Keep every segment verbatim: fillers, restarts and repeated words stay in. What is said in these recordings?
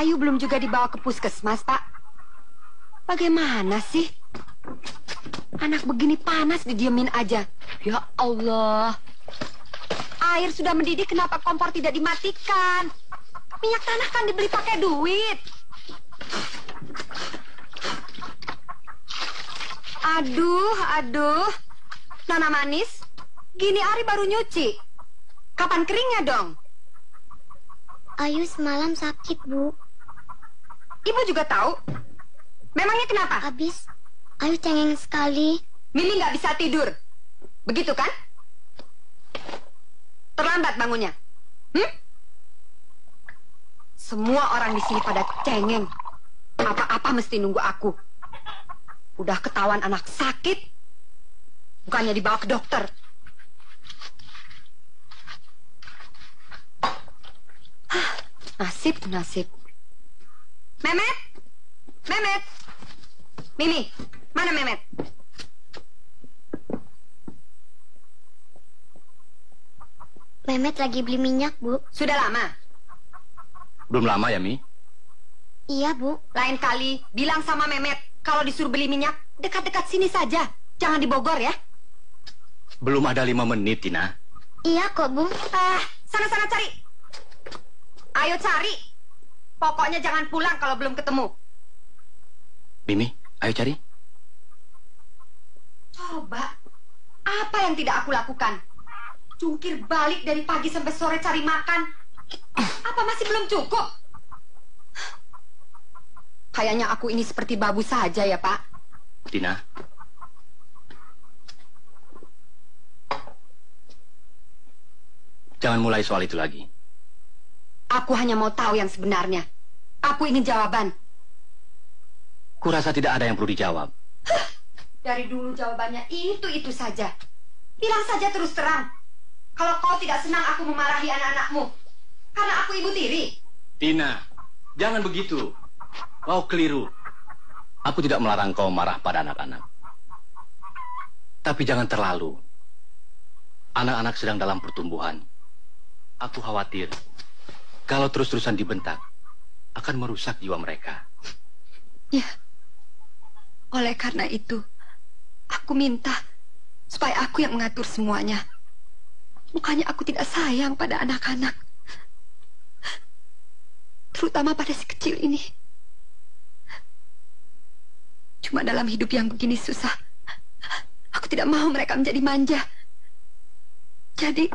Ayu belum juga dibawa ke puskesmas, Pak. Bagaimana sih? Anak begini panas didiemin aja. Ya Allah. Air sudah mendidih, kenapa kompor tidak dimatikan? Minyak tanah kan dibeli pakai duit. Aduh, aduh. Nona manis, gini Ari baru nyuci. Kapan keringnya dong? Ayu semalam sakit, Bu. Ibu juga tahu? Memangnya kenapa? Habis Ayu cengeng sekali. Mimi nggak bisa tidur. Begitu kan? Terlambat bangunnya. Hmm? Semua orang di sini pada cengeng. Apa-apa mesti nunggu aku. Udah ketahuan anak sakit, bukannya dibawa ke dokter. Nasib, nasib. Memet, Memet, Mimi, mana Memet? Memet lagi beli minyak, Bu. Sudah lama? Belum lama ya, Mi? Iya, Bu. Lain kali bilang sama Memet kalau disuruh beli minyak dekat-dekat sini saja, jangan di Bogor ya. Belum ada lima menit, Tina. Iya kok, Bu. Ah, sana-sana cari. Ayo cari. Pokoknya jangan pulang kalau belum ketemu. Mimi, ayo cari. Coba. Apa yang tidak aku lakukan? Cungkir balik dari pagi sampai sore cari makan. Apa masih belum cukup? Kayaknya aku ini seperti babu saja ya, Pak. Tina. Jangan mulai soal itu lagi. Aku hanya mau tahu yang sebenarnya. Aku ingin jawaban. Kurasa tidak ada yang perlu dijawab. Hah, dari dulu jawabannya itu-itu saja. Bilang saja terus terang. Kalau kau tidak senang aku memarahi anak-anakmu. Karena aku ibu tiri. Tina, jangan begitu. Kau keliru. Aku tidak melarang kau marah pada anak-anak. Tapi jangan terlalu. Anak-anak sedang dalam pertumbuhan. Aku khawatir kalau terus-terusan dibentak, akan merusak jiwa mereka. Ya, oleh karena itu, aku minta supaya aku yang mengatur semuanya. Bukannya aku tidak sayang pada anak-anak, terutama pada si kecil ini. Cuma dalam hidup yang begini susah, aku tidak mau mereka menjadi manja. Jadi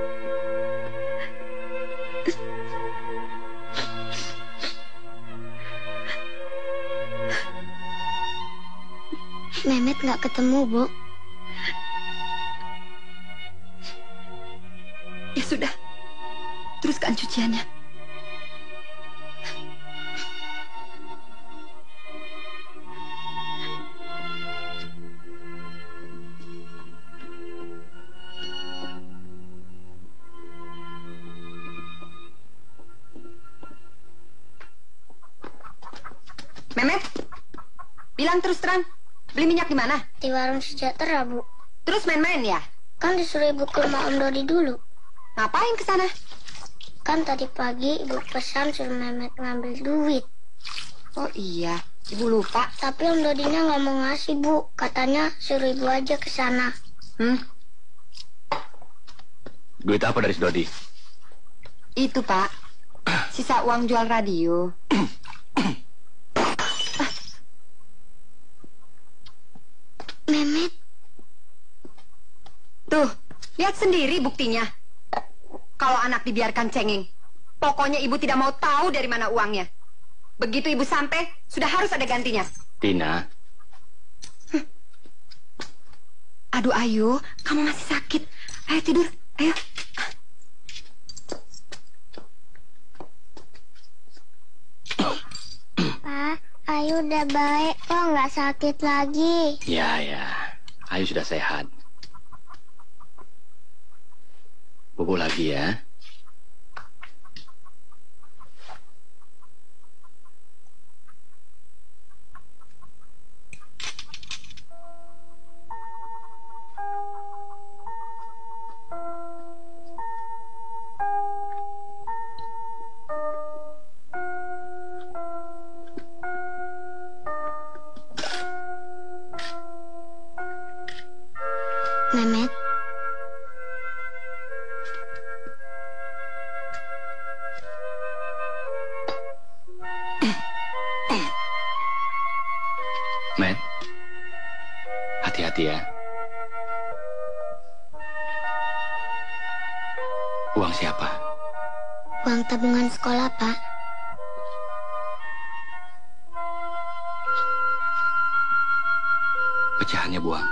you Memet nggak ketemu, Bu. Ya sudah, teruskan cuciannya. Memet, bilang terus terang, beli minyak di mana? Di warung Sejahtera, Bu. Terus main-main ya? Kan disuruh ibu ke rumah Om Dodi dulu. Ngapain ke sana? Kan tadi pagi ibu pesan suruh Memet ngambil duit. Oh iya, ibu lupa. Tapi Om Dodinya nggak mau ngasih, Bu. Katanya suruh ibu aja ke sana. Hmm? Duit apa dari si Dodi? Itu, Pak. Sisa uang jual radio. Memet. Tuh, lihat sendiri buktinya. Kalau anak dibiarkan cengeng, pokoknya ibu tidak mau tahu dari mana uangnya. Begitu ibu sampai, sudah harus ada gantinya. Tina. Hm. Aduh Ayu, kamu masih sakit. Ayo tidur, ayo. Pak, Ayu udah baik kok, nggak sakit lagi. Ya, ya. Ayu sudah sehat. Pukul lagi ya. Memet, Met, hati-hati ya. Uang siapa? Uang tabungan sekolah, Pak. Pecahannya buang.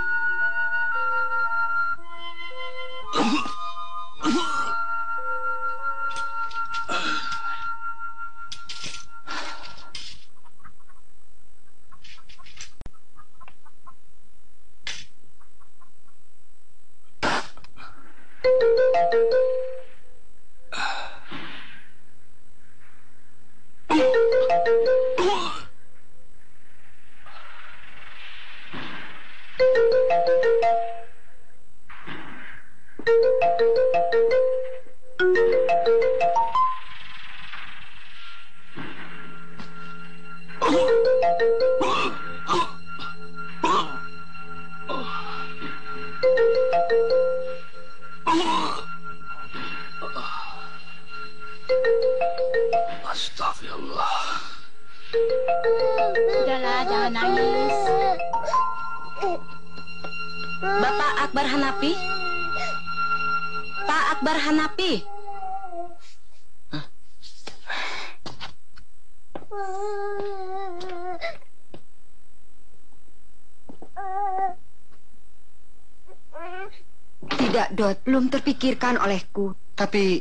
Belum terpikirkan olehku. Tapi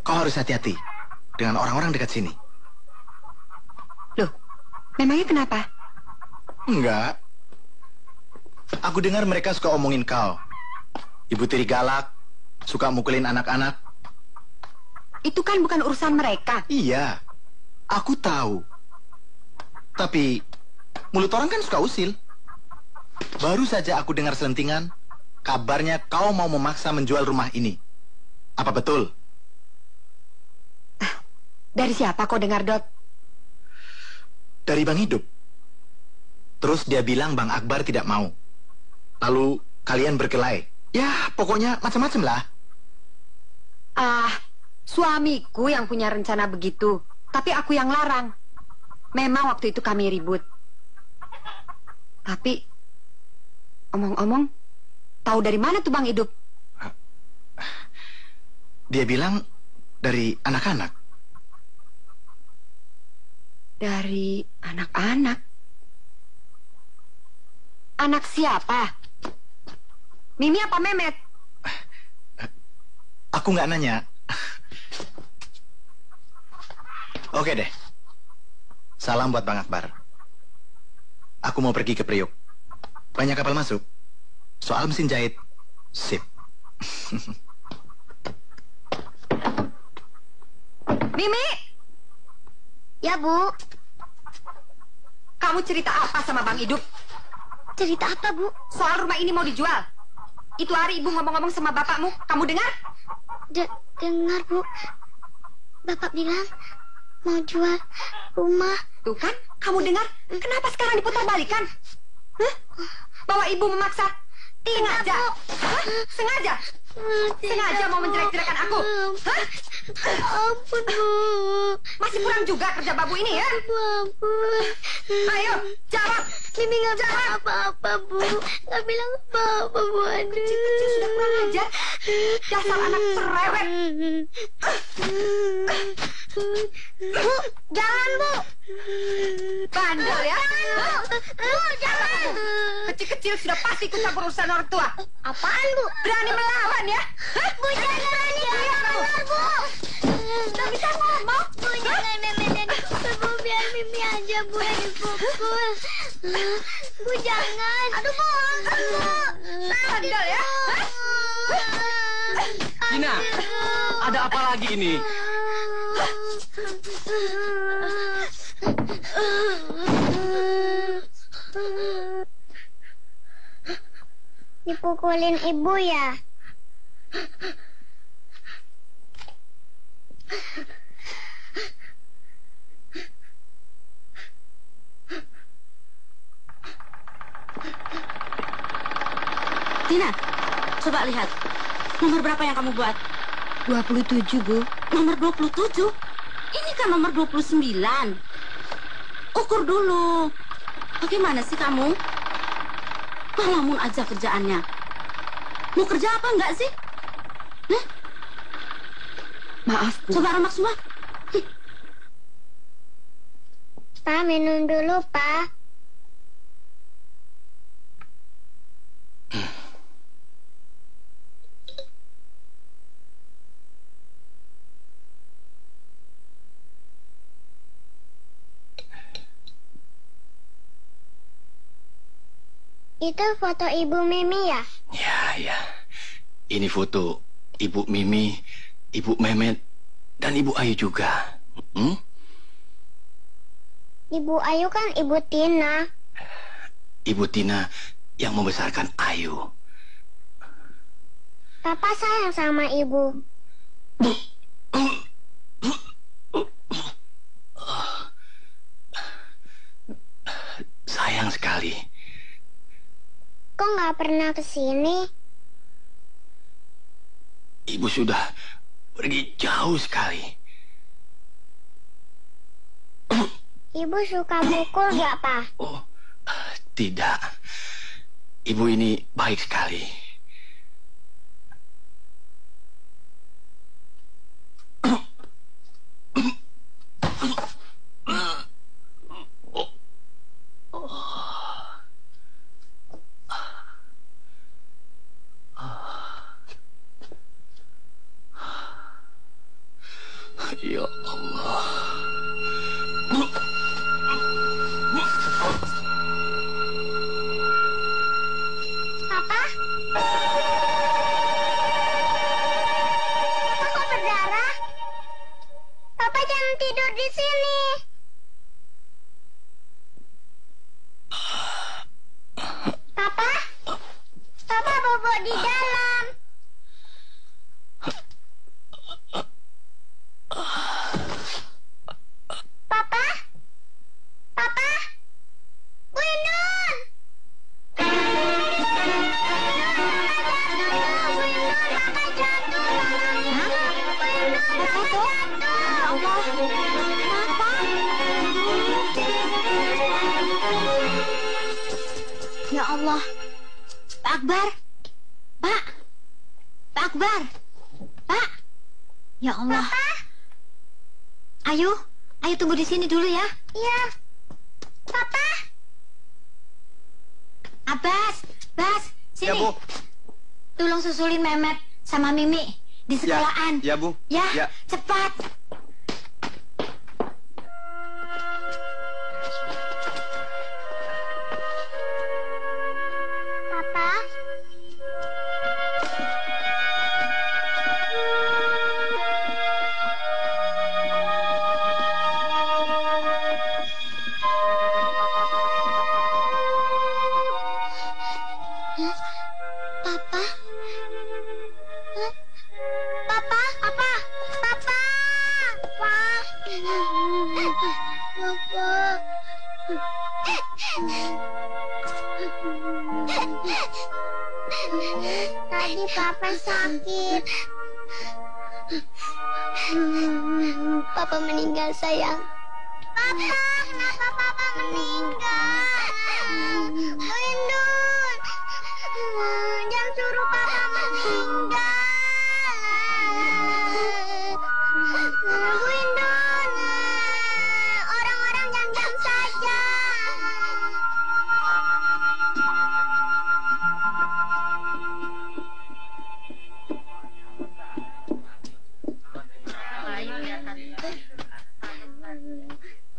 kau harus hati-hati dengan orang-orang dekat sini. Loh, memangnya kenapa? Enggak. Aku dengar mereka suka omongin kau. Ibu tiri galak, suka mukulin anak-anak. Itu kan bukan urusan mereka. Iya, aku tahu. Tapi mulut orang kan suka usil. Baru saja aku dengar selentingan, kabarnya kau mau memaksa menjual rumah ini. Apa betul? Dari siapa kau dengar, Dot? Dari Bang Hidup. Terus dia bilang Bang Akbar tidak mau. Lalu kalian berkelahi. Ya, pokoknya macam-macam lah. Ah, suamiku yang punya rencana begitu. Tapi aku yang larang. Memang waktu itu kami ribut. Tapi... omong-omong, tahu dari mana tuh Bang Hidup? Dia bilang dari anak-anak. dari anak-anak. Anak siapa? Mimi apa Memet? Aku nggak nanya. Oke deh. Salam buat Bang Akbar. Aku mau pergi ke Priok. Banyak kapal masuk. Soal mesin jahit. Sip. Mimi. Ya, Bu. Kamu cerita apa sama Bang Hidup? Cerita apa, Bu? Soal rumah ini mau dijual. Itu hari ibu ngomong-ngomong sama bapakmu, kamu dengar? De dengar, Bu. Bapak bilang mau jual rumah. Tuh kan, kamu dengar? Kenapa sekarang diputar balikan? Hah? Bahwa ibu memaksa? Tina aja. Hah? Sengaja? Sengaja mau menjelek-jelekan aku? Hah? Ampun, Bu. Masih kurang juga kerja babu ini, ya? Ampun. Ayo, jawab. Mimi nggak bilang apa-apa, Bu. Nggak bilang apa-apa, Bu. Kecil-kecil sudah kurang ajar. Dasar anak cerewet. Bu, jangan, Bu. Bandel, ya? Jangan, Bu. Bu, jangan. Kecil-kecil sudah pasti ikut campur urusan orang tua. Apaan, Bu? Berani melawan, ya? Hah? Bu, jangan berani melawan, Bu. Nggak bisa ngomong. Bu, jangan Memet. Bu, biar Mimi aja, Bu, yang dipukul. Bu, jangan. Aduh, Bu. Bandel, ya? Tina, ada apa lagi ini? Dipukulin ibu, ya? Tina, coba lihat. Nomor berapa yang kamu buat? dua puluh tujuh, Bu. Nomor dua puluh tujuh? Ini kan nomor dua puluh sembilan. Ukur dulu. Bagaimana sih kamu? Ngelamun aja kerjaannya. Mau kerja apa enggak sih? Hah? Maaf, Bu. Coba remak semua. Hm. Pak, minum dulu, Pak. Itu foto Ibu Mimi, ya? Ya, ya. Ini foto Ibu Mimi, Ibu Memet, dan Ibu Ayu juga. Hmm? Ibu Ayu kan Ibu Tina. Ibu Tina yang membesarkan Ayu. Papa sayang sama Ibu. Sayang sekali. Kok nggak pernah kesini? Ibu sudah pergi jauh sekali. Ibu suka mukul nggak, Pak? Oh, tidak. Ibu ini baik sekali. Ya Allah. Papa? Papa kok berdarah? Papa jangan tidur di sini. Papa? Papa bobok di dalam. Papa? Papa? Bu Inun! Papa jatuh! Bu Inun, Papa jatuh! Papa jatuh! Papa? Ya Allah! Pak Akbar! Pak! Pak Akbar! Pak! Ya Allah! Papa? Ayu, ayo tunggu di sini dulu, ya. Iya. Papa. Abbas, Bas, sini. Ya, Bu. Tolong susulin Memet sama Mimi di sekolahan. Ya, ya Bu. Ya, ya. Cepat. Sayang, Papa, kenapa Papa meninggal? Lindun, jangan suruh Papa meninggal. Lindun, orang-orang diam-diam saja.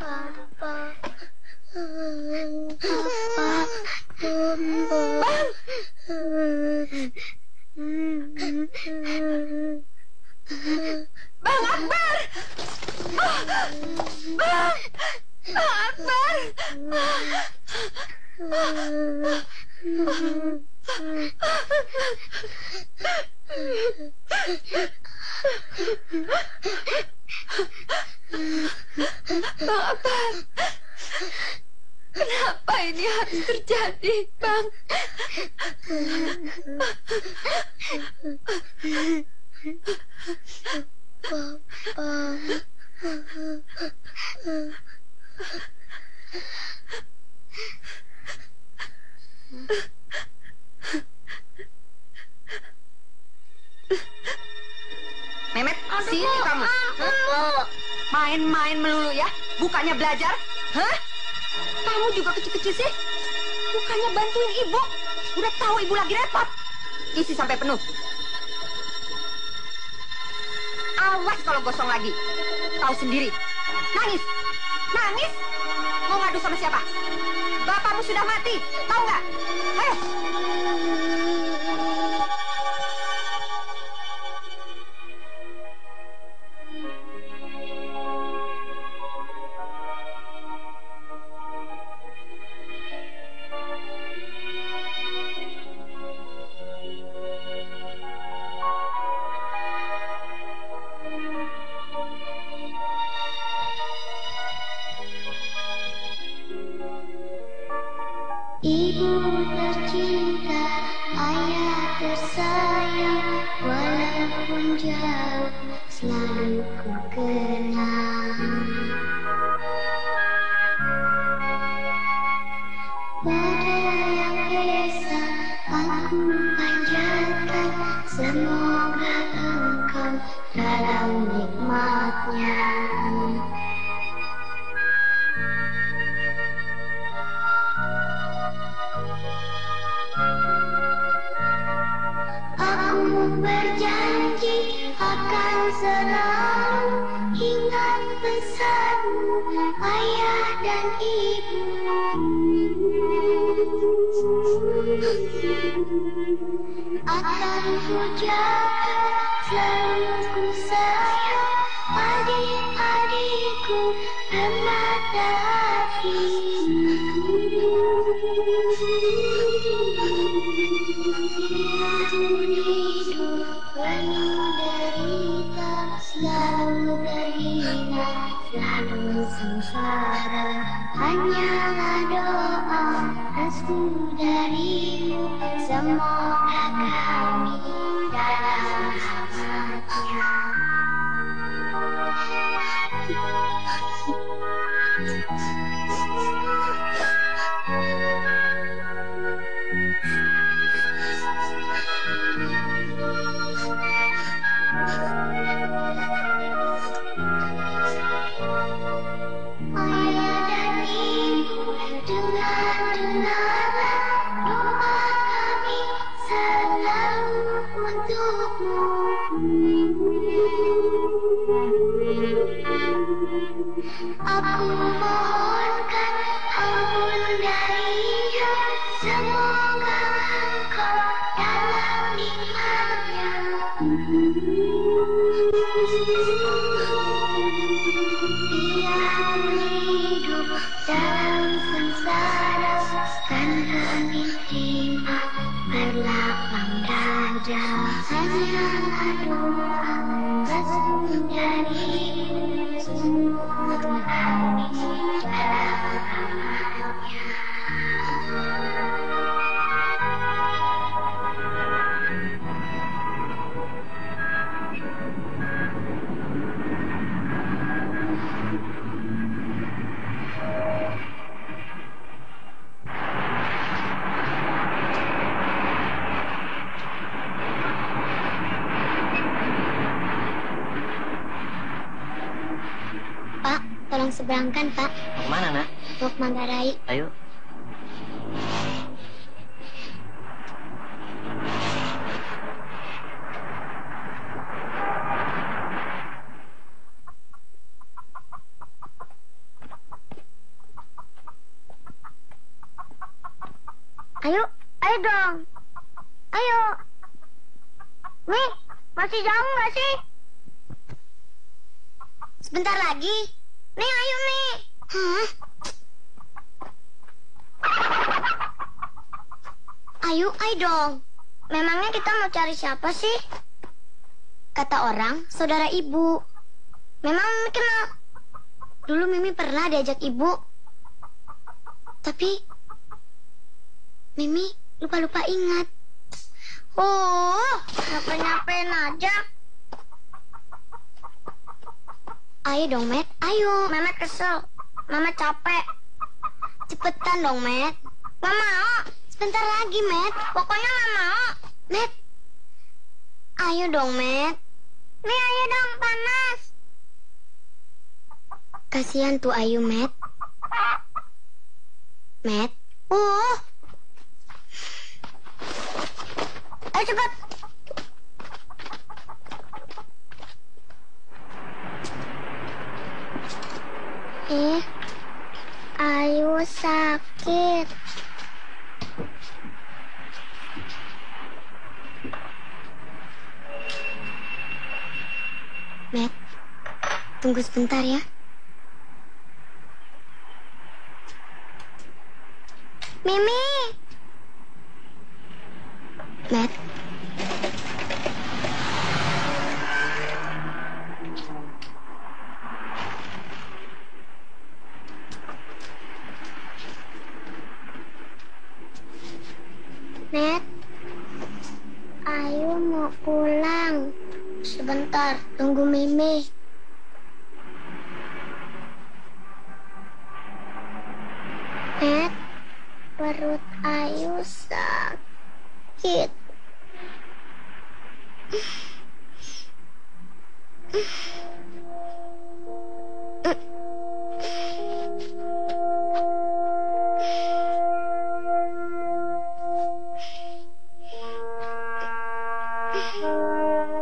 Bang Akbar, Bang, Bang Akbar, Bang Akbar. Kenapa ini harus terjadi, Bang? Papa. Memet, sini kamu. Main-main melulu ya? Bukannya belajar? Hah? Kamu juga kecil-kecil sih. Bukannya bantuin ibu. Udah tahu ibu lagi repot. Isi sampai penuh. Awas kalau gosong lagi. Tahu sendiri. Nangis. Nangis. Mau ngadu sama siapa? Bapakmu sudah mati. Tahu nggak? Ayo. Ayah Seberangkan, Pak. Mau kemana, Nak? Mau ke Manggarai. Ayo. Ayo, ayo dong. Ayo. Nih, masih jauh nggak sih? Sebentar lagi. Nih, ayo nih. Hah? Ayo, ayo dong. Memangnya kita mau cari siapa sih? Kata orang, saudara ibu. Memang Mimi kenal. Dulu Mimi pernah diajak ibu. Tapi Mimi lupa-lupa ingat. Oh, nyapa-nyapain aja. Ayo dong, Met. Ayo. Mama kesel. Mama capek. Cepetan dong, Met. Gak mau. Sebentar lagi, Met. Pokoknya gak mau. Met. Ayo dong, Met. Nih, ayo dong. Panas. Kasihan tuh Ayu, Met. Met. Uh. Ayo cepet. Eh, Ayu sakit. Met, tunggu sebentar ya. Mimi. Met. Met, Ayu mau pulang. Sebentar, tunggu Mimi. Met, perut Ayu sakit. Memet.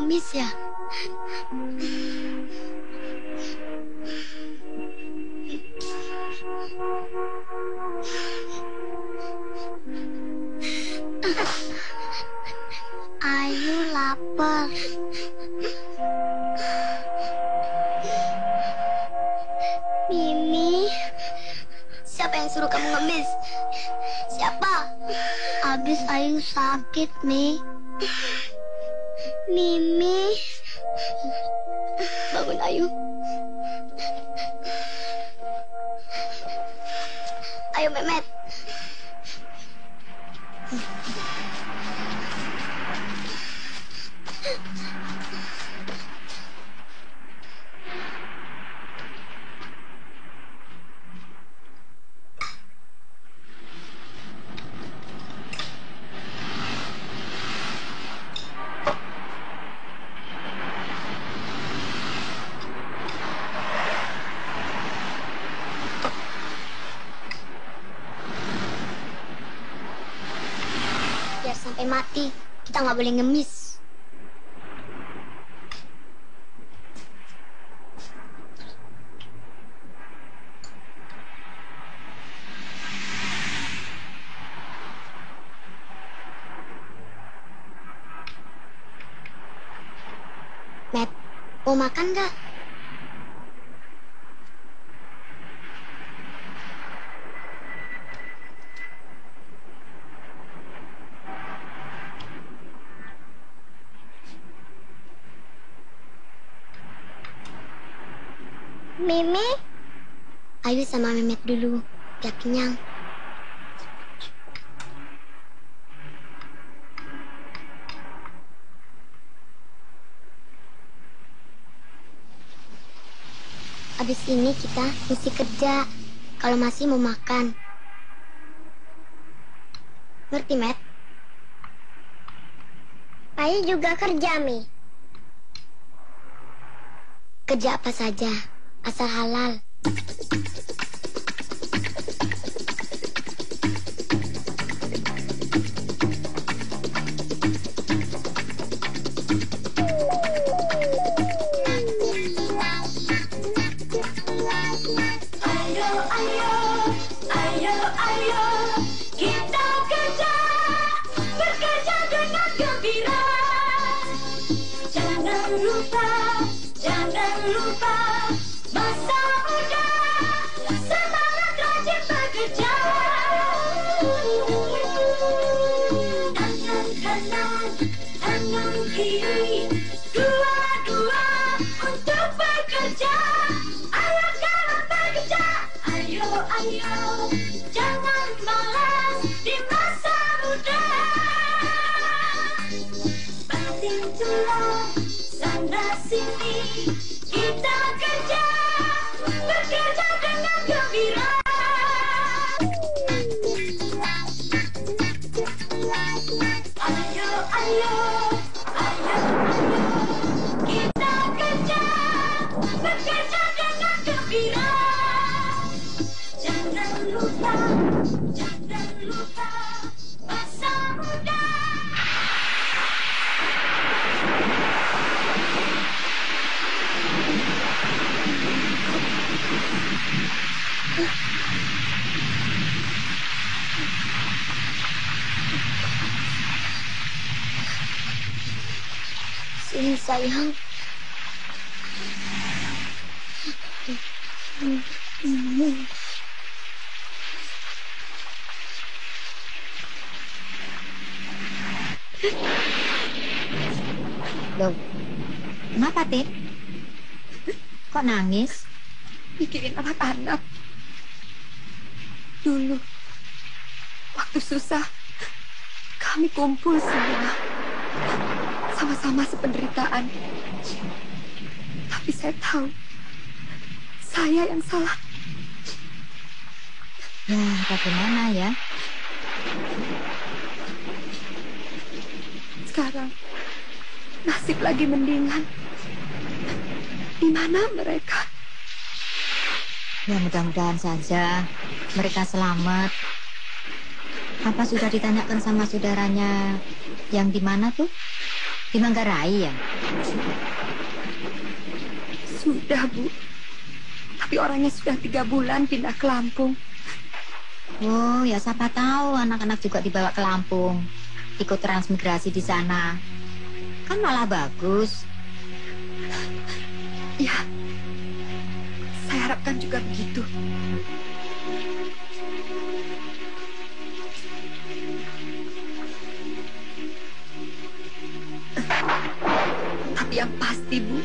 pengemis ya? Ayu lapar. Mimi, siapa yang suruh kamu ngemis? Siapa? Abis Ayu sakit nih. Mimi, bangun Ayu. Ayo Memet. Mati, kita nggak boleh ngemis. Met, mau makan nggak? Mimi, Ayu sama Memet dulu, biar kenyang. Abis ini kita mesti kerja, kalau masih mau makan. Ngerti, Met? Ayu juga kerja, Mi. Kerja apa saja. Asal halal. Ayo, ayo, ayo, ayo, kita kerja, bekerja dengan gembira. Jangan lupa, jangan lupa. Masa muda, semangat rajin bekerja. Tangan kanan, tangan kiri, dua-dua untuk bekerja. Ayo sekarang bekerja. Ayo, ayo, jangan malas di masa muda. Banting tulang, sana sini, kita kerja. Bekerja dengan gembira. Ayo, ayo, ayo, ayo, kita kerja. Bekerja dengan gembira. Jangan lupa, jangan lupa masa muda. Sini sayang. Loh, kenapa Teh? Kok nangis? Mikirin anak-anak. Dulu, waktu susah, kami kumpul semua, sama-sama sependeritaan. Tapi saya tahu, saya yang salah. Ya, bagaimana ya? Sekarang, nasib lagi mendingan. Di mana mereka? Ya mudah-mudahan saja mereka selamat. Apa sudah ditanyakan sama saudaranya yang di mana tuh? Di Manggarai ya? Sudah, Bu. Tapi orangnya sudah tiga bulan pindah ke Lampung. Oh, ya siapa tahu anak-anak juga dibawa ke Lampung. Ikut transmigrasi di sana. Kan malah bagus. Ya, saya harapkan juga begitu. Tapi yang pasti, Bu,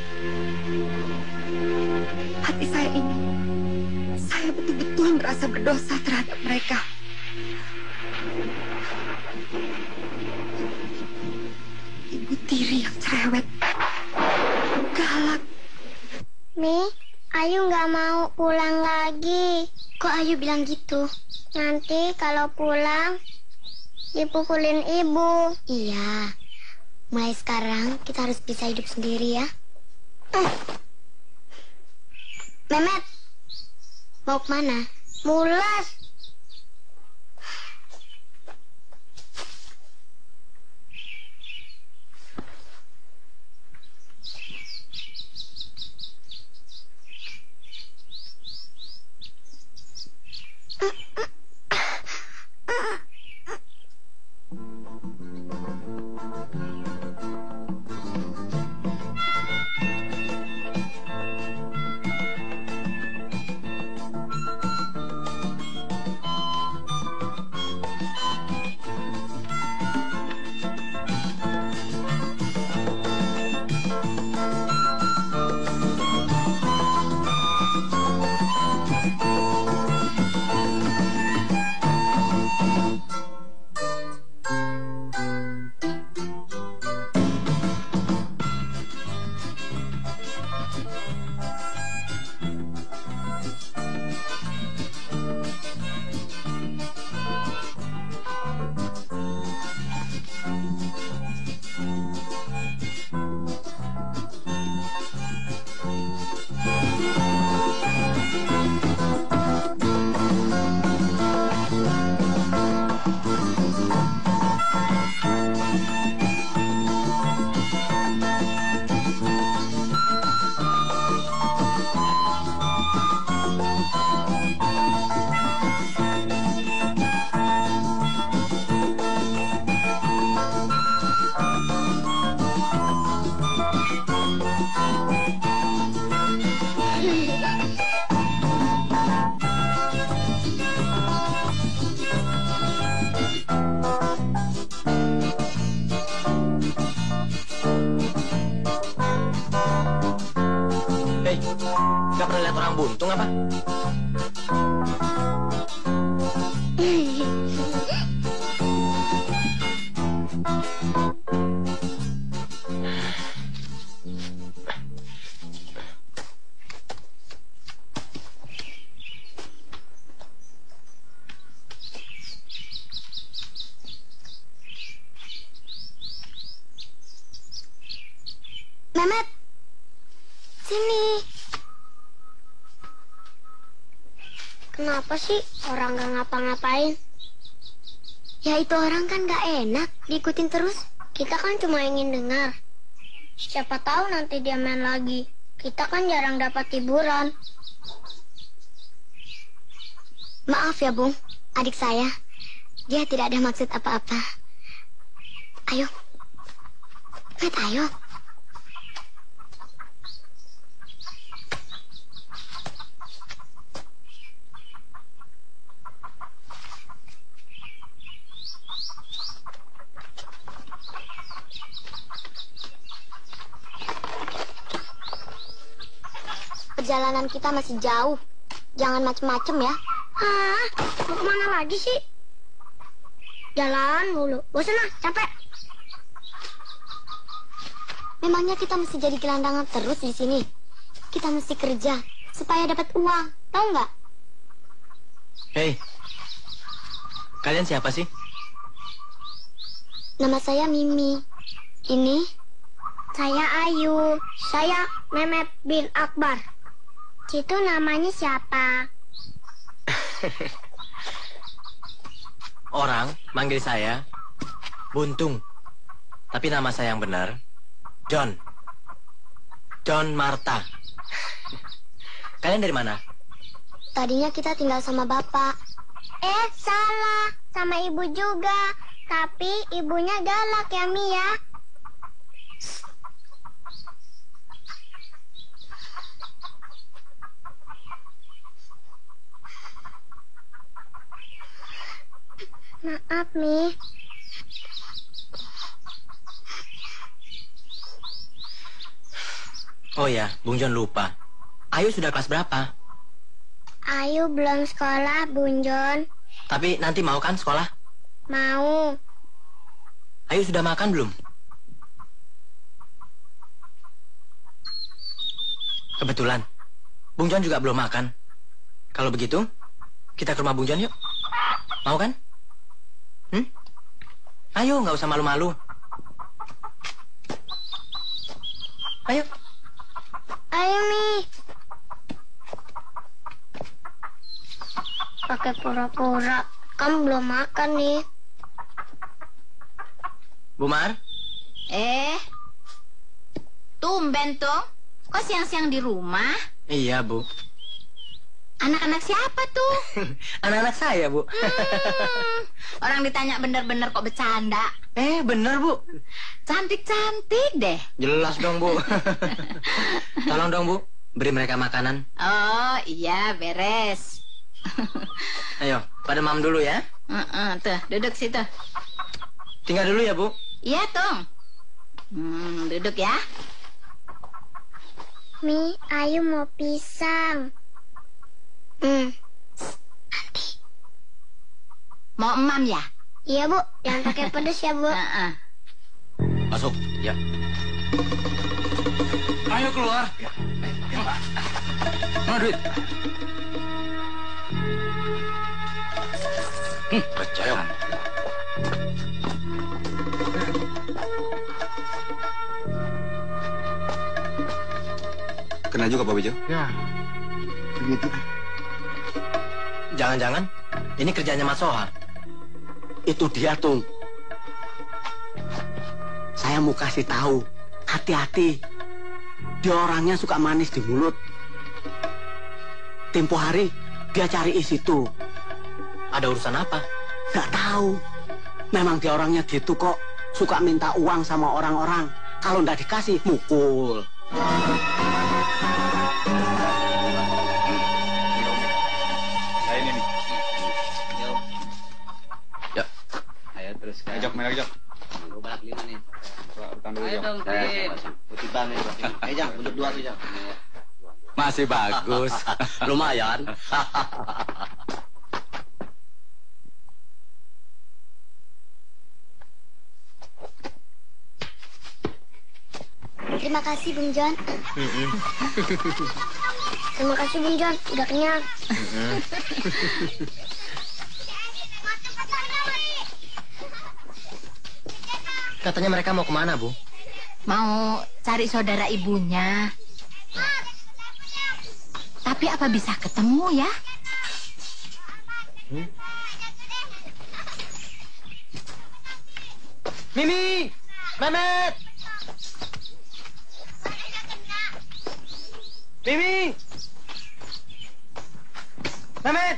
hati saya ini, saya betul-betul merasa berdosa terhadap mereka. Ibu tiri yang cerewet, galak. Mi, Ayu nggak mau pulang lagi. Kok Ayu bilang gitu? Nanti kalau pulang dipukulin ibu. Iya. Mulai sekarang kita harus bisa hidup sendiri ya. Eh. Memet, mau kemana? Mulas. Memet, sini. Kenapa sih orang gak ngapa-ngapain? Ya itu orang kan gak enak diikutin terus. Kita kan cuma ingin dengar. Siapa tahu nanti dia main lagi. Kita kan jarang dapat hiburan. Maaf ya, Bung. Adik saya, dia tidak ada maksud apa-apa. Ayo, Met, ayo. Perjalanan kita masih jauh. Jangan macem-macem ya. Hah? Mau kemana lagi sih? Jalan mulu. Bosan lah, capek. Memangnya kita mesti jadi gelandangan terus di sini? Kita mesti kerja supaya dapat uang. Tahu nggak? Hei, kalian siapa sih? Nama saya Mimi. Ini? Saya Ayu. Saya Memet bin Akbar. Itu namanya siapa? Orang manggil saya Buntung. Tapi nama saya yang benar John. John Marta. Kalian dari mana? Tadinya kita tinggal sama bapak. Eh, salah. Sama ibu juga. Tapi ibunya galak ya, Mi, ya. Maaf, Mi. Oh ya, Bung John lupa. Ayu sudah kelas berapa? Ayu belum sekolah, Bung John. Tapi nanti mau kan sekolah? Mau. Ayu sudah makan belum? Kebetulan, Bung John juga belum makan. Kalau begitu, kita ke rumah Bung John yuk. Mau kan? Hmm? Ayo, nggak usah malu-malu. Ayo. Ayo, Mi. Pakai pura-pura. Kamu belum makan nih. Bumar? Eh. Tumben tuh. Kok siang-siang di rumah? Iya, Bu. Anak-anak siapa tuh? Anak-anak saya, Bu. Hmm, orang ditanya bener-bener kok bercanda. Eh, bener, Bu. Cantik-cantik deh. Jelas dong, Bu. Tolong dong, Bu, beri mereka makanan. Oh, iya, beres. Ayo, pada mam dulu ya. uh-uh, Tuh, duduk situ. Tinggal dulu ya, Bu. Iya, Tung. hmm, Duduk ya. Mi, Ayu mau pisang. Hmm. Nanti. Mau emam ya? Iya, Bu, jangan pakai pedas ya, Bu. uh-uh. Masuk, ya. Ayo keluar. Ya. Ya. Mana duit? Hmm, percayaan. Kena juga, Pak Bejo? Ya. Begitu. Jangan-jangan ini kerjanya Mas Sohar. Itu dia, Tung. Saya mau kasih tahu, hati-hati. Dia orangnya suka manis di mulut. Tempo hari dia cari isi itu. Ada urusan apa? Gak tahu. Memang dia orangnya gitu kok. Suka minta uang sama orang-orang. Kalau nggak dikasih, mukul. Ajak, main ajak. Balak lima nih. Ayo dong, Tim. Kutipan nih. Ayo, Jang. Untuk dua tuh, Jang. Masih bagus. Lumayan. Terima kasih, Bung John. Terima kasih, Bung John. Udah kenyang. Katanya mereka mau kemana, Bu? Mau cari saudara ibunya. Tapi apa bisa ketemu ya? Hmm? Mimi! Memet! Mimi! Memet!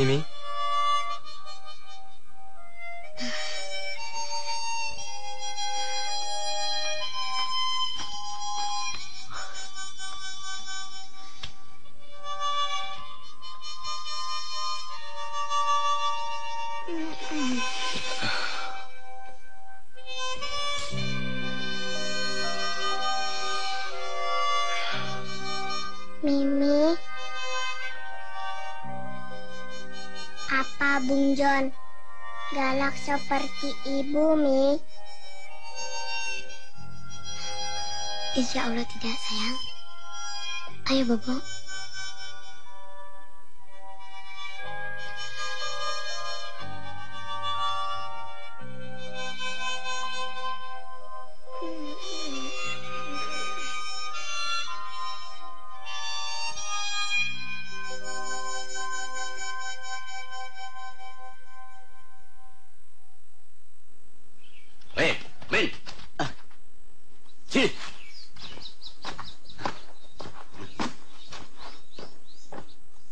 Mimi, Mimi. Apa Bung John galak seperti ibu, Mi? Insya Allah tidak, sayang. Ayo, Bobo.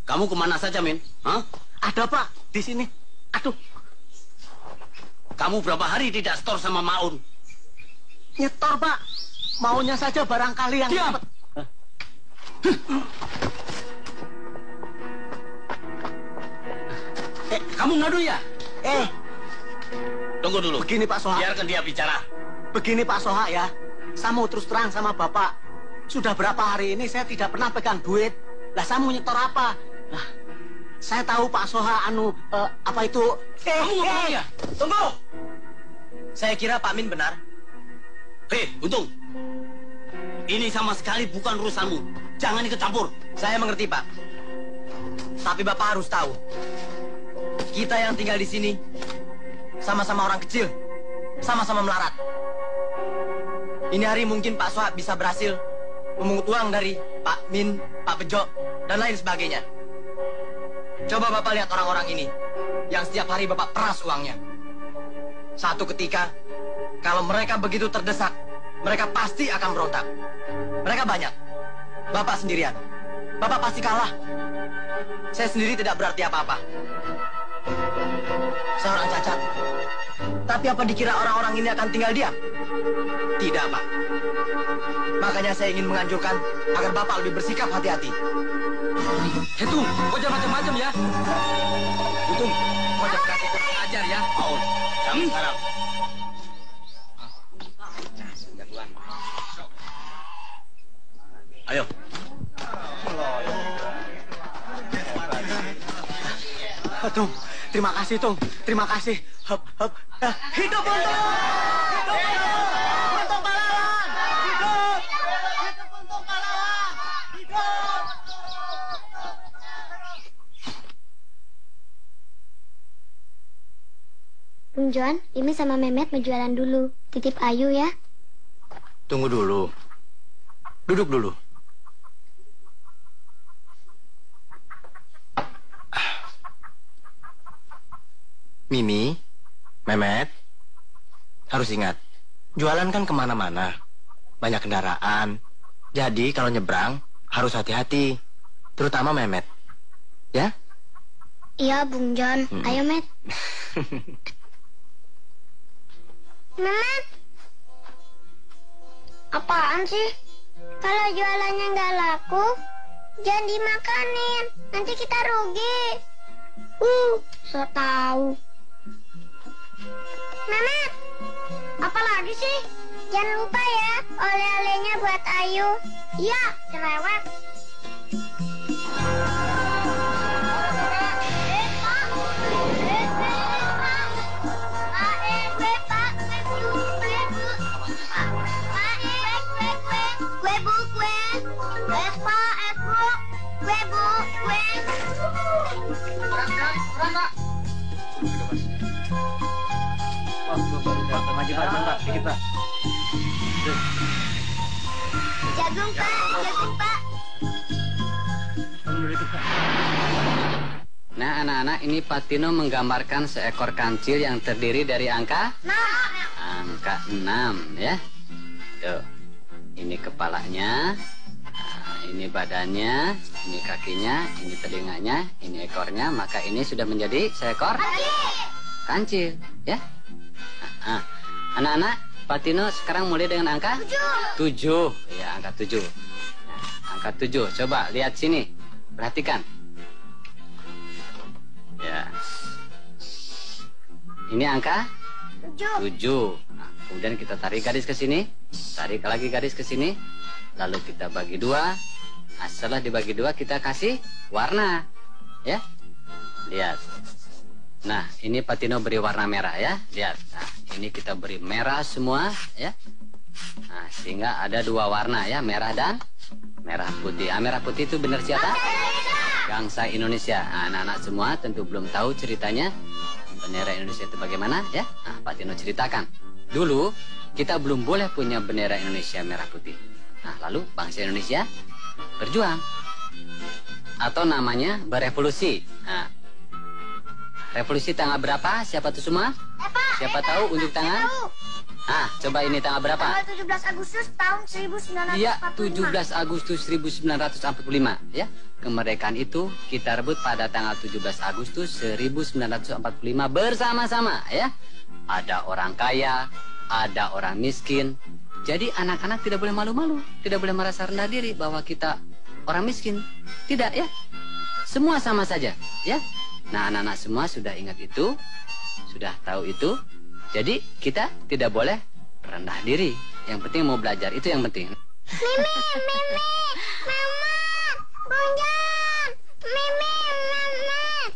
Kamu kemana saja, Min? Hah? Ada, Pak, di sini. Aduh. Kamu berapa hari tidak setor sama Maun? Nyetor, Pak. Maunya saja barangkali yang... Diam! Eh, kamu ngadu ya? Eh. Tunggu dulu. Begini, Pak Soha. Biarkan dia bicara. Begini, Pak Soha, ya. Saya mau terus terang sama Bapak. Sudah berapa hari ini saya tidak pernah pegang duit. Lah, saya mau nyetor apa? Nah, saya tahu Pak Soha anu uh, apa itu? Eh, kamu eh. Ya? Tunggu. Saya kira Pak Min benar. Hei, Untung. Ini sama sekali bukan urusanmu. Jangan ikut campur. Saya mengerti, Pak. Tapi Bapak harus tahu. Kita yang tinggal di sini sama-sama orang kecil, sama-sama melarat. Ini hari mungkin Pak Soha bisa berhasil memungut uang dari Pak Min, Pak Bejo, dan lain sebagainya. Coba Bapak lihat orang-orang ini yang setiap hari Bapak peras uangnya. Satu ketika, kalau mereka begitu terdesak, mereka pasti akan berontak. Mereka banyak. Bapak sendirian. Bapak pasti kalah. Saya sendiri tidak berarti apa-apa. Seorang cacat. Tapi apa dikira orang-orang ini akan tinggal diam? Tidak, Pak. Makanya saya ingin menganjurkan agar Bapak lebih bersikap hati-hati. Hitung, kau jangan macam-macam ya. Hitung, kau jangan kasih kurang ajar ya. Mau, jangan harap. Ayo. Tung, terima kasih Tung, terima kasih. Hup, hup. Hidup Untung! Hidup Untung! Untung Pahlawan! Hidup! Hidup Untung Pahlawan! Hidup! Bung John, Mimi sama Memet mau jualan dulu. Titip Ayu ya. Tunggu dulu. Duduk dulu. Mimi, Memet, harus ingat, jualan kan kemana-mana, banyak kendaraan, jadi kalau nyebrang harus hati-hati, terutama Memet, ya? Iya, Bung John, hmm. Ayo Met. Memet, apaan sih? Kalau jualannya nggak laku, jangan dimakanin, nanti kita rugi. Uh, so tahu. Memet, apa lagi sih? Jangan lupa ya, oleh-olehnya buat Ayu. Iya, cerewet. Kita. Jagung Pak, jagung Pak. Nah anak-anak, ini Pak Tino menggambarkan seekor kancil yang terdiri dari angka Angka enam ya. Tuh. Ini kepalanya, nah, ini badannya, ini kakinya, ini telinganya, ini ekornya. Maka ini sudah menjadi seekor kancil ya. Nah, anak-anak, Pak Tino sekarang mulai dengan angka tujuh. Ya, angka tujuh. Nah, angka tujuh. Coba lihat sini. Perhatikan. Ya. Ini angka tujuh. Nah, kemudian kita tarik garis ke sini. Tarik lagi garis ke sini. Lalu kita bagi dua. Nah, setelah dibagi dua, kita kasih warna. Ya. Lihat. Nah, ini Pak Tino beri warna merah ya. Lihat, nah, ini kita beri merah semua ya. Nah, sehingga ada dua warna ya, merah dan merah putih. Ah, merah putih itu benar siapa? Bangsa Indonesia. Nah, anak-anak semua tentu belum tahu ceritanya bendera Indonesia itu bagaimana ya. Nah, Pak Tino ceritakan. Dulu kita belum boleh punya bendera Indonesia merah putih. Nah, lalu bangsa Indonesia berjuang atau namanya berevolusi. Nah, revolusi tanggal berapa? Siapa tuh semua? Epa, siapa Epa, tahu unjuk tangan? Tahu. Ah, coba ini tanggal berapa? Tanggal tujuh belas Agustus tahun seribu sembilan ratus empat puluh lima. Iya, tujuh belas Agustus seribu sembilan ratus empat puluh lima ya. Kemerdekaan itu kita rebut pada tanggal tujuh belas Agustus seribu sembilan ratus empat puluh lima bersama-sama ya. Ada orang kaya, ada orang miskin. Jadi anak-anak tidak boleh malu-malu, tidak boleh merasa rendah diri bahwa kita orang miskin. Tidak ya. Semua sama saja ya. Nah, anak-anak semua sudah ingat itu, sudah tahu itu. Jadi kita tidak boleh rendah diri. Yang penting mau belajar, itu yang penting. Mimi, Mimi, Mama, Bung John, Mimi, Memet,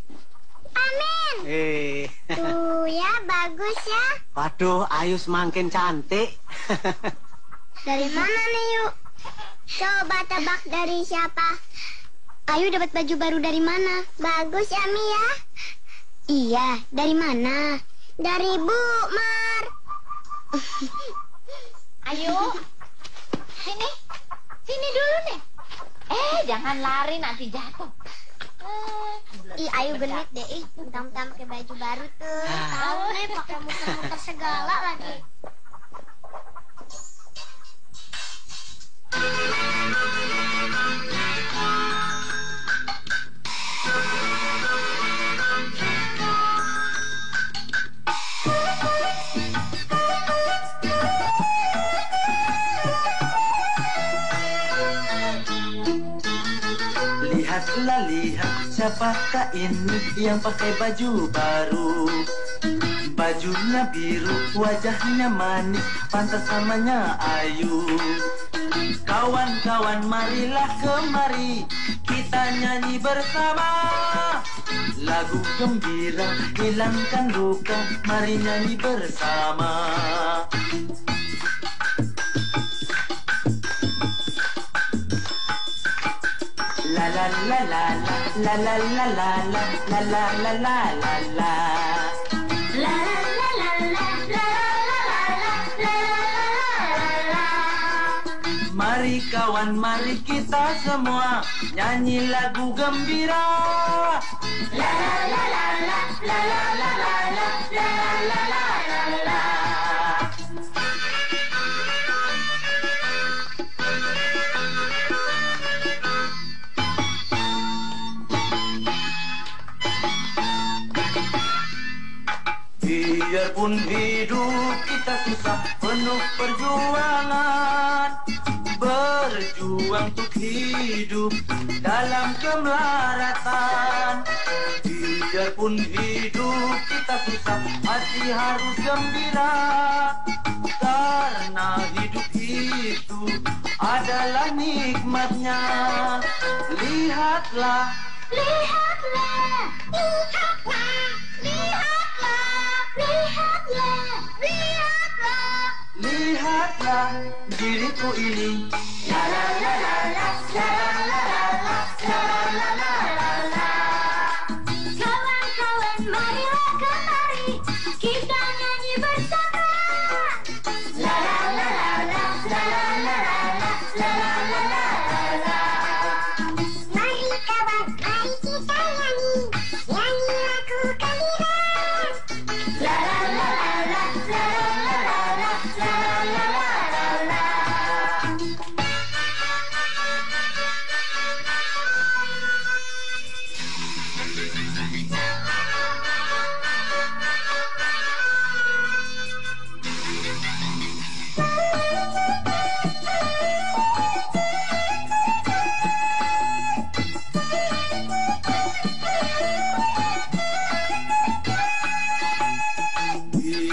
Amin. Hey. Tuh ya, bagus ya. Waduh, Ayu semakin cantik. Dari mana nih, Yuk? Coba tebak dari siapa? Ayu dapat baju baru dari mana? Bagus ya, Mi ya? Iya, dari mana? Dari Bu Mar. Ayu, sini, sini dulu nih. Eh, jangan lari nanti jatuh. Ih, Ayu genit deh, ih, mentang-mentang pakai baju baru tuh. Tahu nih, pakai muter-muter segala lagi. Lihatlah, lihat, siapakah ini yang pakai baju baru? Bajunya biru, wajahnya manis, pantas namanya Ayu. Kawan-kawan, marilah kemari, kita nyanyi bersama. Lagu gembira, hilangkan luka, mari nyanyi bersama. La la la la la la la la la la la la la la la. La la la la la la la. Mari kawan, mari kita semua nyanyi lagu gembira. La la la la la la la la la la la la la. Biarpun hidup kita susah, penuh perjuangan. Berjuang untuk hidup dalam kemelaratan. Biarpun hidup kita susah, masih harus gembira. Karena hidup itu adalah nikmatnya. Lihatlah, lihatlah, lihatlah, lihatlah. Lihatlah, lihatlah, lihatlah diriku ini. La la la la la la la la la la la. Kawan-kawan, marilah kemari, kita nyanyi bersama. La la la la la la la la la la la. Mari kawan, mari kita nyanyi, nyanyi lagu gembira.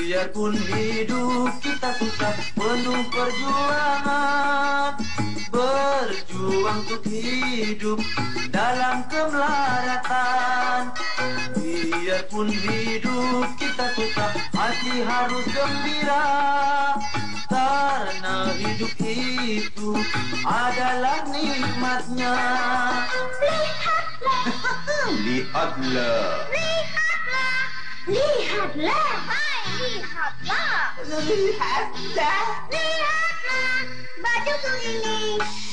Biarpun hidup kita susah, penuh perjuangan. Berjuang untuk hidup dalam kemelaratan. Biarpun hidup kita susah, masih harus gembira, karena hidup itu adalah nikmatnya. Lihatlah, lihatlah, lihatlah, hai, lihatlah, lihatlah, lihatlah, bajuku ini.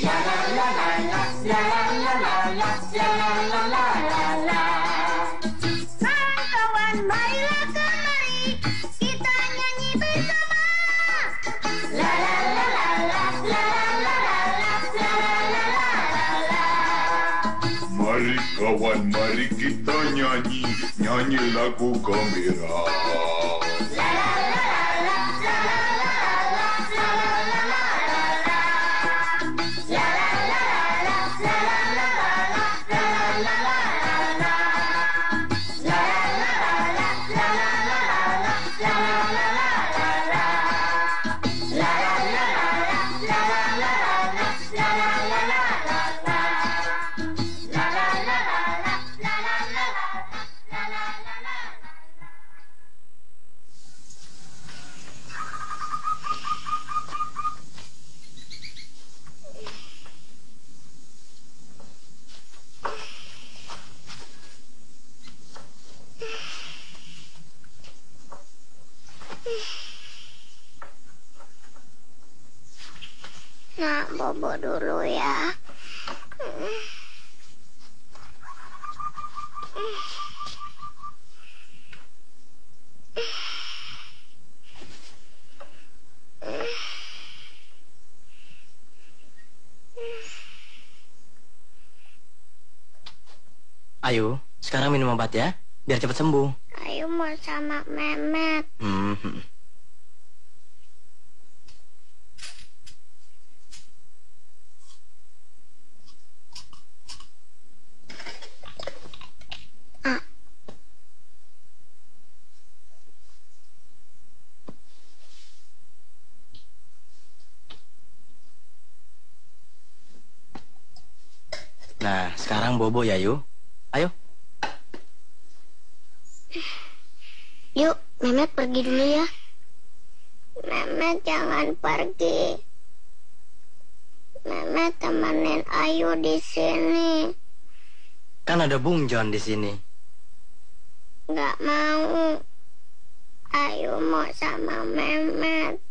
La la la la la la la la la la la la la. Hai kawan, marilah kemari, kita nyanyi bersama. La la la la la la la la la la la la. Mari kawan, mari kita nyanyi, nyanyi lagu gembira. La la la la la la la la la la la. Nak bobo dulu ya. Ayu, sekarang minum obat ya, biar cepat sembuh. Ayu mau sama Memet. Mm-hmm. Nah, sekarang bobo ya, Yu. Ayo. Yuk, Memet pergi dulu ya. Memet jangan pergi. Memet temenin Ayu di sini. Kan ada Bung John di sini. Nggak mau. Ayu mau sama Memet.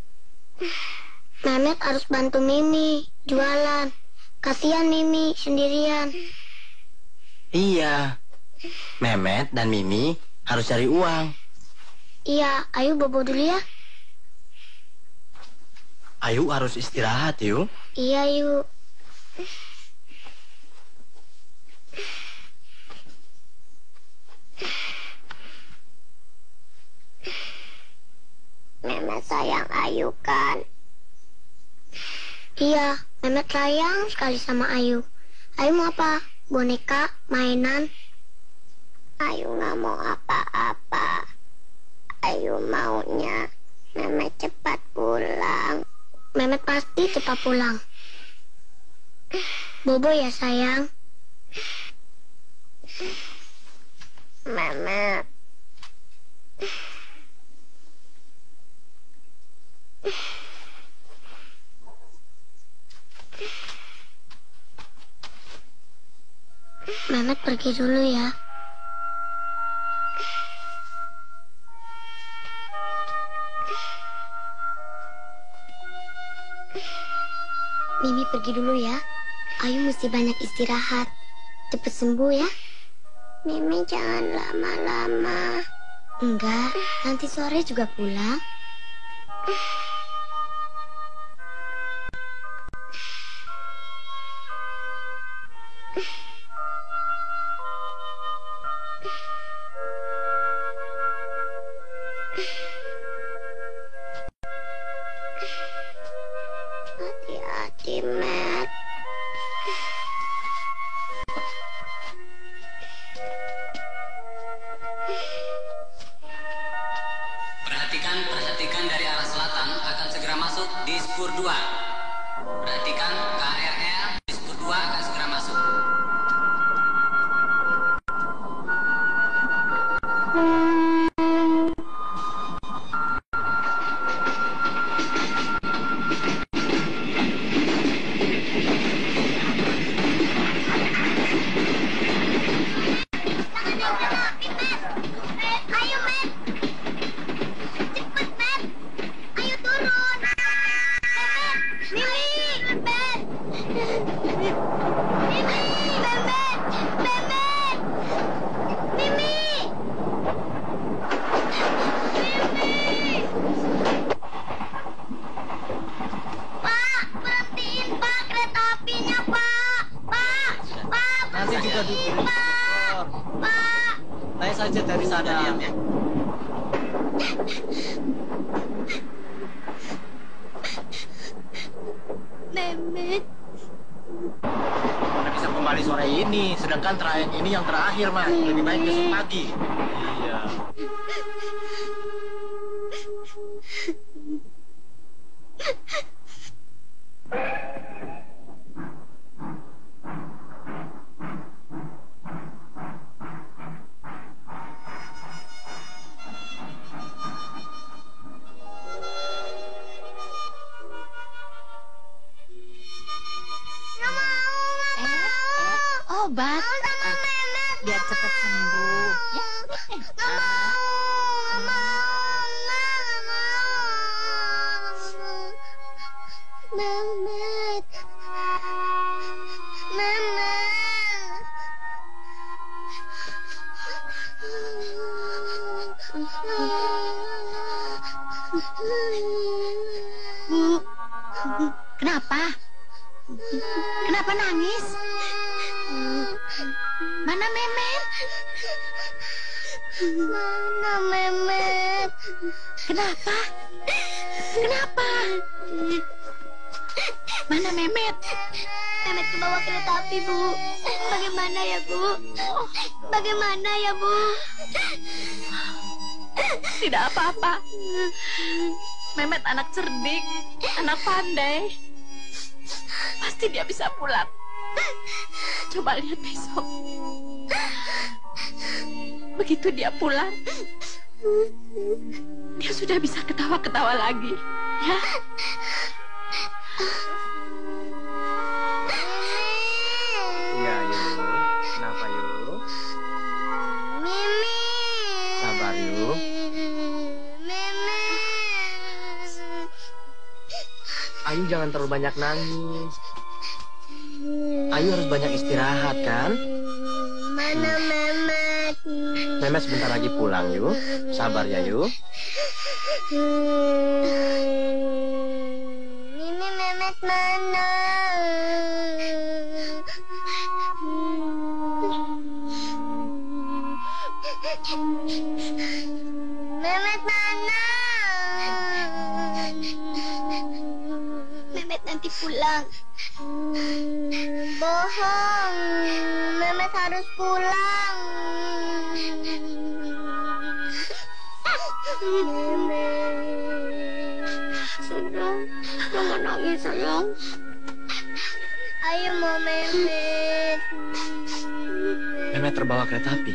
Memet harus bantu Mimi jualan. Kasihan Mimi sendirian. Iya, Memet dan Mimi harus cari uang. Iya, Ayu bobo dulu ya. Ayu harus istirahat, Yu. Iya, Yu. Memet sayang Ayu kan? Iya, Memet sayang sekali sama Ayu. Ayu mau apa? Boneka, mainan? Ayu nggak mau apa-apa. Ayu maunya Memet cepat pulang. Memet pasti cepat pulang. Bobo ya sayang. Memet. Memet pergi dulu ya. Mimi pergi dulu ya. Ayu mesti banyak istirahat. Cepet sembuh ya. Mimi jangan lama-lama. Enggak, nanti sore juga pulang. Hati-hati, Matt. Perhatikan, perhatikan dari arah selatan akan segera masuk di Spur dua. Perhatikan, K R L di Spur dua akan segera masuk. ada di Pak, Pak. Naik saja dari sana. Diam ya. Memet. Mana bisa kembali sore ini, sedangkan terakhir ini yang terakhir, Mas. Lebih baik besok pagi. Iya. Obat ah, biar cepat sembuh ya. Ah. Memet, Memet, Bu, kenapa? Kenapa nangis? Mana Memet? Mana Memet? Kenapa? Kenapa? Mana Memet? Memet ke bawah kereta api, Bu. Bagaimana ya, Bu? Bagaimana ya, Bu? Tidak apa-apa. Memet anak cerdik, anak pandai. Pasti dia bisa pulang. Coba lihat besok. Begitu dia pulang, dia sudah bisa ketawa-ketawa lagi, ya? Iya, Yu. Kenapa, Yu? Mimi. Sabar, Yu. Mimi. Ayu jangan terlalu banyak nangis. Ayu harus banyak istirahat, kan? Mana Memet? Memet sebentar lagi pulang, Yu. Sabar ya, Yu. Mimi, Memet mana? Memet mana? Memet nanti pulang. Bohong, Memet harus pulang. Sudah, jangan nangis sayang. Ayo mau Memet. Memet terbawa kereta api.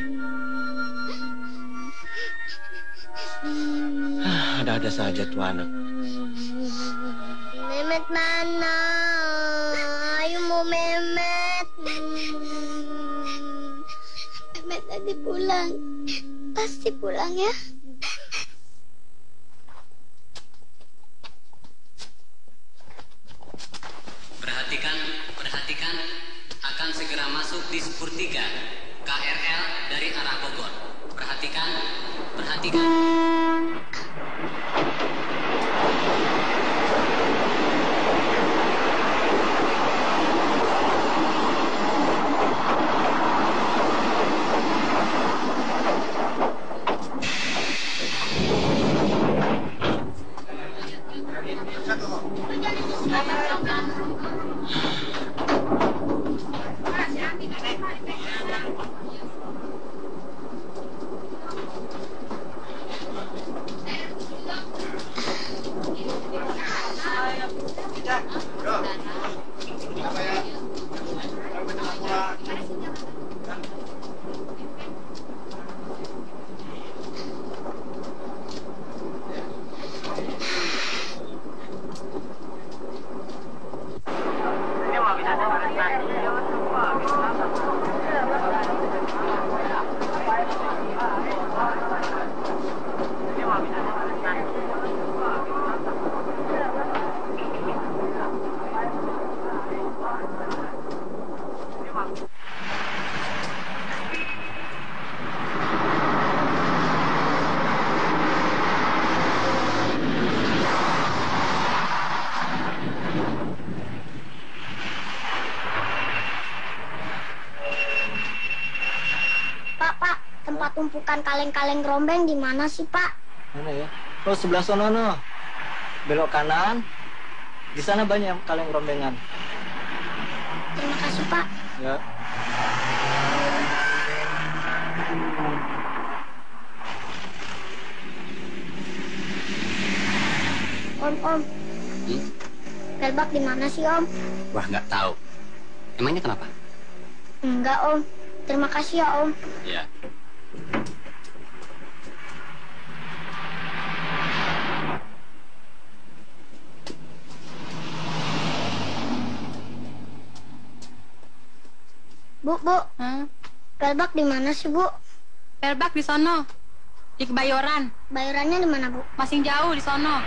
Ada-ada saja tuh anak. Memet mana? Ayo mau Memet. Memet tadi pulang. Pasti pulang ya. Perhatikan, perhatikan. Akan segera masuk di sepertiga K R L dari arah Bogor. Perhatikan, perhatikan. tumpukan kaleng-kaleng rombeng di mana sih, Pak? Mana ya? Oh, sebelah Sonono. Belok kanan. Di sana banyak kaleng rombengan. Terima kasih, Pak. Ya. Om, Om. Hmm? Pelbak di mana sih, Om? Wah, nggak tahu. Emangnya kenapa? Enggak, Om. Terima kasih ya, Om. Iya. Bu, Bu. Hmm? Pelbak di mana sih, Bu? Pelbak di sono. Di Kebayoran. Kebayorannya di mana, Bu? Masih jauh di sono.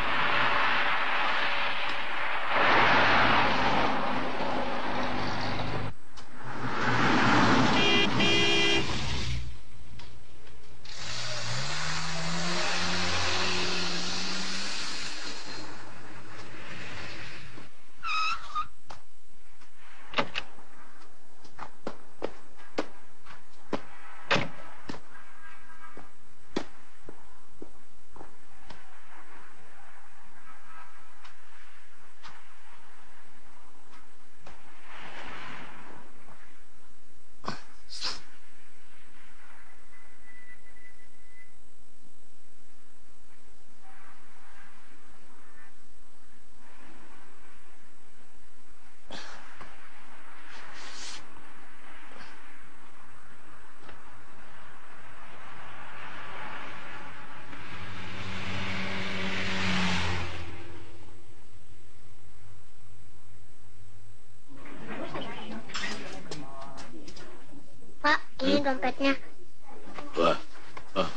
Dompetnya. Wah. Oh.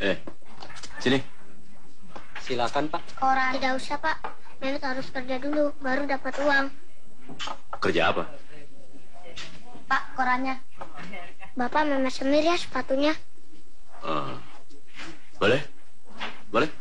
Eh, sini. Silakan, Pak. Orang tidak usah, Pak. Memet harus kerja dulu, baru dapat uang. Kerja apa? Pak, korannya. Bapak Memet semir ya sepatunya. Uh, boleh? Boleh?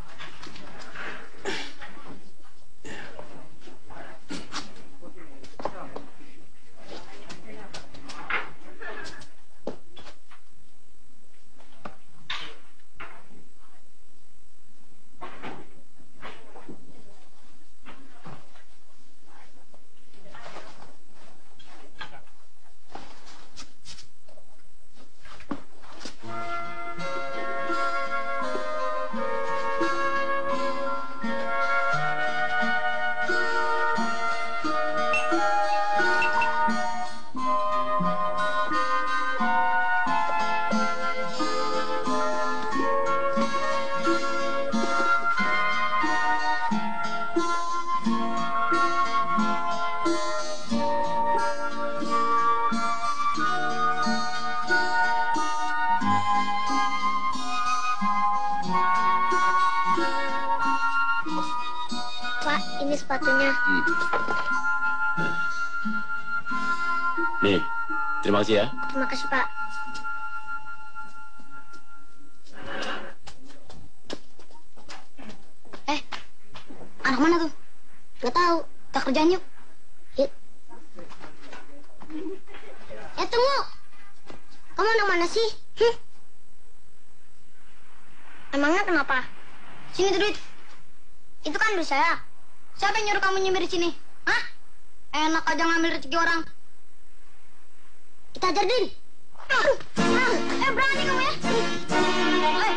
Ya. Terima kasih, Pak. Eh, arah mana tuh? Nggak tahu. Kita kerjaan yuk. Yuk. Eh, tunggu. Kamu anak mana sih? Hm? Emangnya kenapa? Sini tuh duit. Itu kan duit saya. Siapa yang nyuruh kamu nyemir di sini? Hah? Enak aja ngambil rezeki orang. Kita jardin. Eh, berani kamu ya. Eh,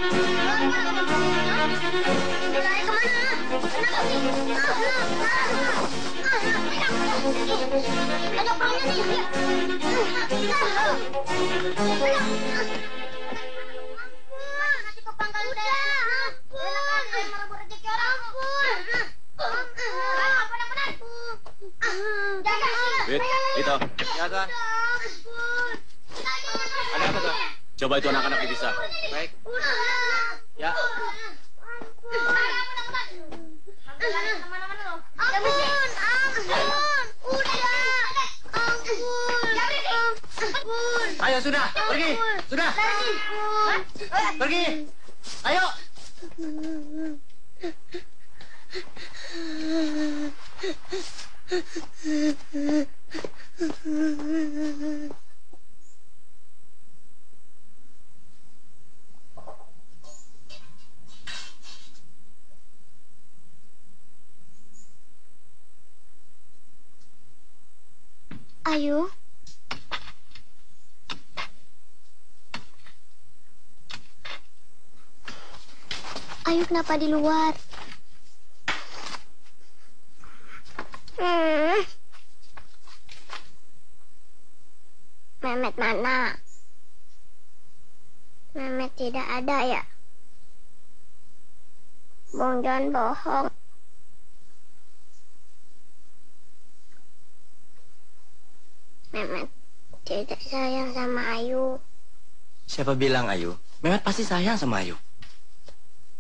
berani kemana? Kenapa sih? Ada perangnya nih. Masih ke pangkal udah. Enak aja merebut rezeki orang. Jangan. Jangan. Coba itu anak-anak bisa. Baik. Ya. Ampun, ampun. Udah. Ampun. Ampun. Ayo sudah, pergi. Sudah. Pergi. Ayo. Ayu? Ayu kenapa di luar? Hmm. Memet mana? Memet tidak ada ya? Bang John bohong. Memet tidak sayang sama Ayu. Siapa bilang Ayu? Memet pasti sayang sama Ayu.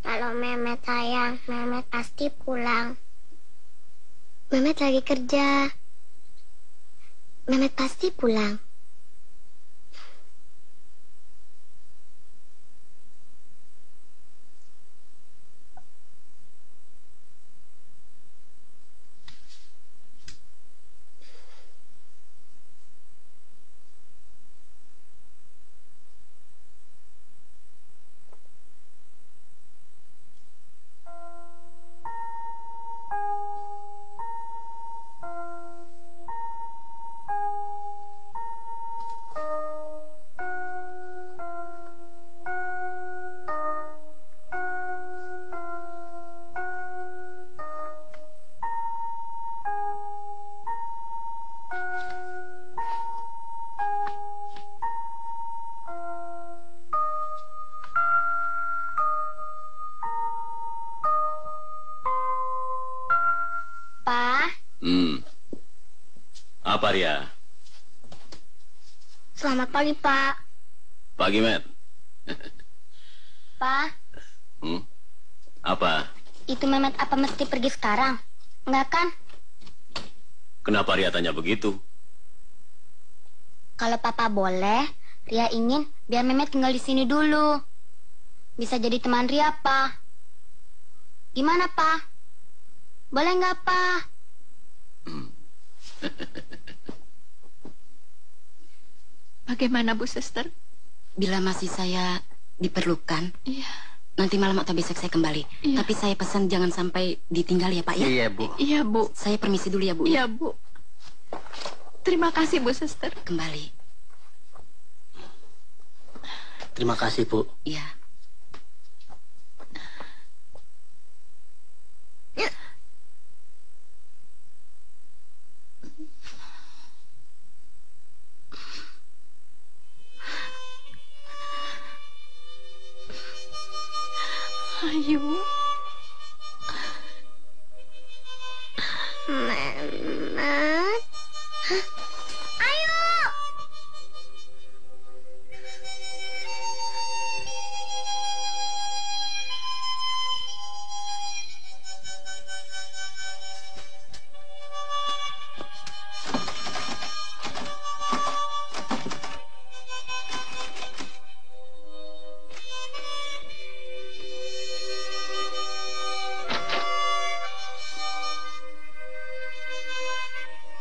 Kalau Memet sayang, Memet pasti pulang. Memet lagi kerja. Memet pasti pulang. Apa Ria? Selamat pagi, Pak. Pagi, Met. Pak. Hmm? Apa? Itu Memet apa mesti pergi sekarang? Enggak kan? Kenapa Ria tanya begitu? Kalau Papa boleh, Ria ingin biar Memet tinggal di sini dulu. Bisa jadi teman Ria, Pak. Gimana, Pak? Boleh nggak, Pak? Hmm. Bagaimana Bu Suster? Bila masih saya diperlukan, iya. Nanti malam atau besok saya kembali. Iya. Tapi saya pesan jangan sampai ditinggal ya Pak ya. Iya Bu. Iya Bu. Saya permisi dulu ya Bu. Iya Bu. Terima kasih Bu Suster. Kembali. Terima kasih Bu. Iya.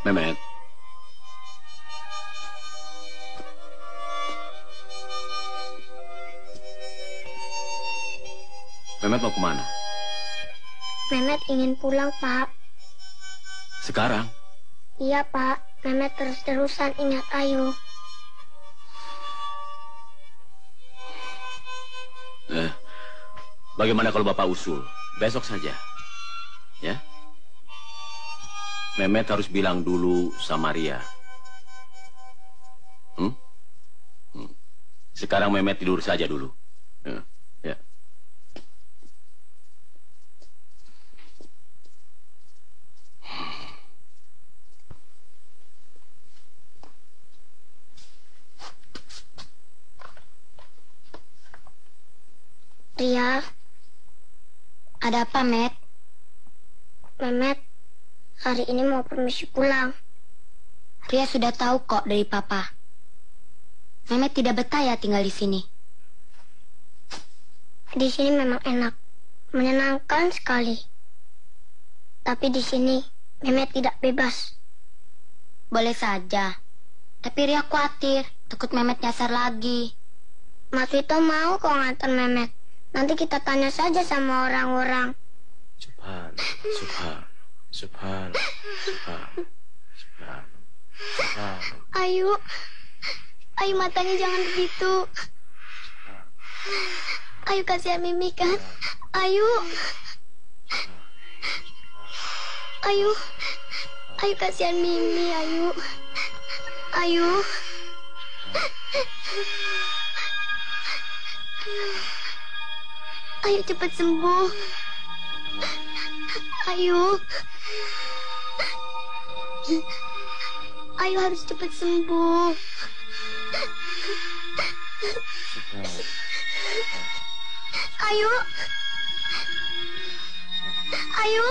Memet. Memet mau kemana? Memet ingin pulang, Pak. Sekarang? Iya, Pak. Memet terus-terusan ingat Ayu. Eh, bagaimana kalau Bapak usul? Besok saja. Ya? Memet harus bilang dulu sama Ria. Hmm? Hmm. Sekarang Memet tidur saja dulu. Ya. Ya. Ria, ada apa, Met? Memet hari ini mau permisi pulang. Ria sudah tahu kok dari Papa. Memet tidak betah ya tinggal di sini. Di sini memang enak, menyenangkan sekali. Tapi di sini Memet tidak bebas. Boleh saja. Tapi Ria khawatir, takut Memet nyasar lagi. Mas Wito mau kok ngantar Memet. Nanti kita tanya saja sama orang-orang. Subhan, subhan. Subhanallah, subhanallah, subhanallah. Nah. Ayu, Ayu matanya jangan begitu. Ayu kasihan Mimi kan? Ayu, Ayu, Ayu kasihan Mimi, Ayu, Ayu. Ayu cepat sembuh. Ayu, Ayu harus cepat sembuh. Ayu, Ayu.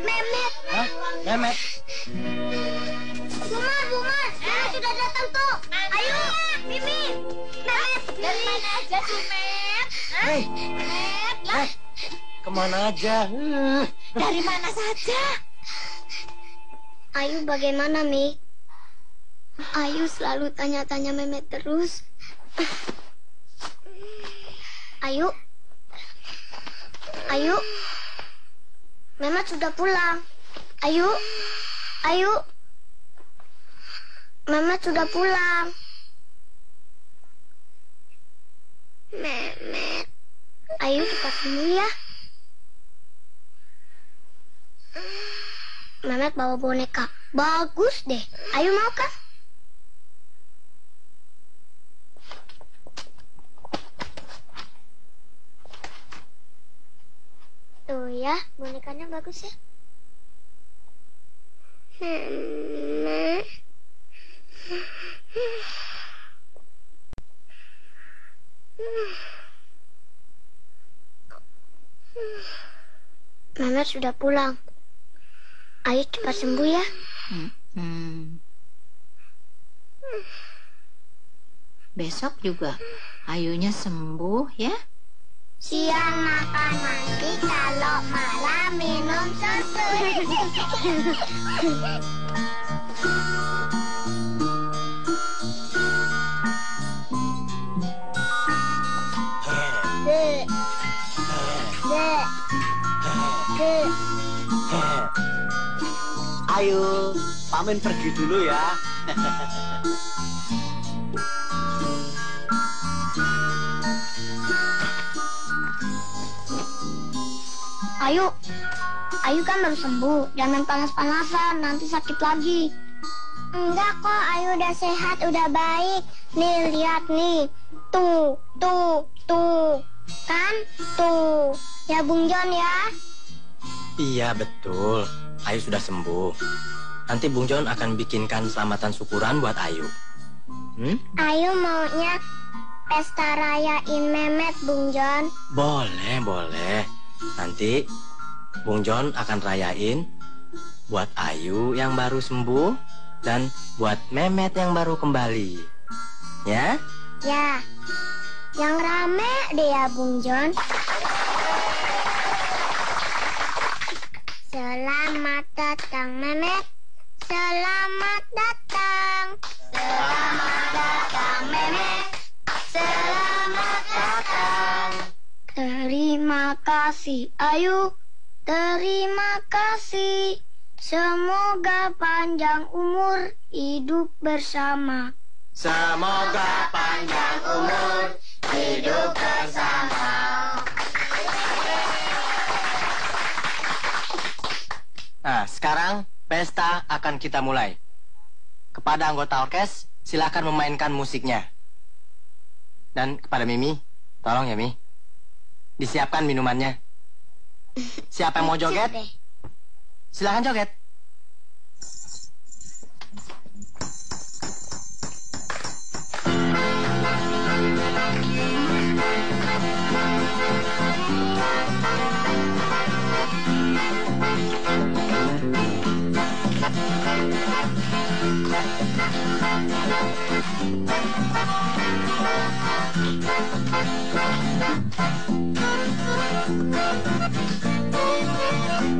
Memet. Hah? Memet. Bunga, bunga, Memet sudah datang tuh. Ayo, Mimi, Memet. Dari mana aja tuh, Memet? Hei, Memet lah. Hey, kemana aja? Dari mana saja? Ayu bagaimana, Mi? Ayu selalu tanya-tanya Memet terus. Ayu, Ayu. Memet sudah pulang. Ayu, Ayu. Memet sudah pulang. Memet. Ayu cepat sembuh ya. Memet bawa boneka. Bagus deh. Ayu mau kan? Tuh ya, bonekanya bagus ya. Mama. Mama sudah pulang. Ayo cepat sembuh ya. Hmm. Besok juga Ayunya sembuh ya. Siang makan nasi, kalau malam minum susu. Ayo, pamen pergi dulu ya. Ayu, Ayu kan baru sembuh. Jangan panas-panasan, nanti sakit lagi. Enggak kok, Ayu udah sehat, udah baik. Nih, lihat nih. Tuh, tuh, tuh. Kan? Tuh. Ya, Bung John ya? Iya, betul. Ayu sudah sembuh. Nanti Bung John akan bikinkan selamatan syukuran buat Ayu. Hmm? Ayu maunya pesta rayain Memet, Bung John. Boleh, boleh. Nanti Bung John akan rayain buat Ayu yang baru sembuh dan buat Memet yang baru kembali. Ya? Ya. Yang rame deh ya, Bung John. Selamat datang, Memet. Selamat datang. Selamat datang, Memet. Selamat datang. Terima kasih, Ayu. Terima kasih. Semoga panjang umur hidup bersama. Semoga panjang umur hidup bersama. Nah, sekarang pesta akan kita mulai. Kepada anggota orkes, silakan memainkan musiknya. Dan kepada Mimi, tolong ya, Mi. Disiapkan minumannya. Siapa yang mau joget? Silahkan joget. Thank you.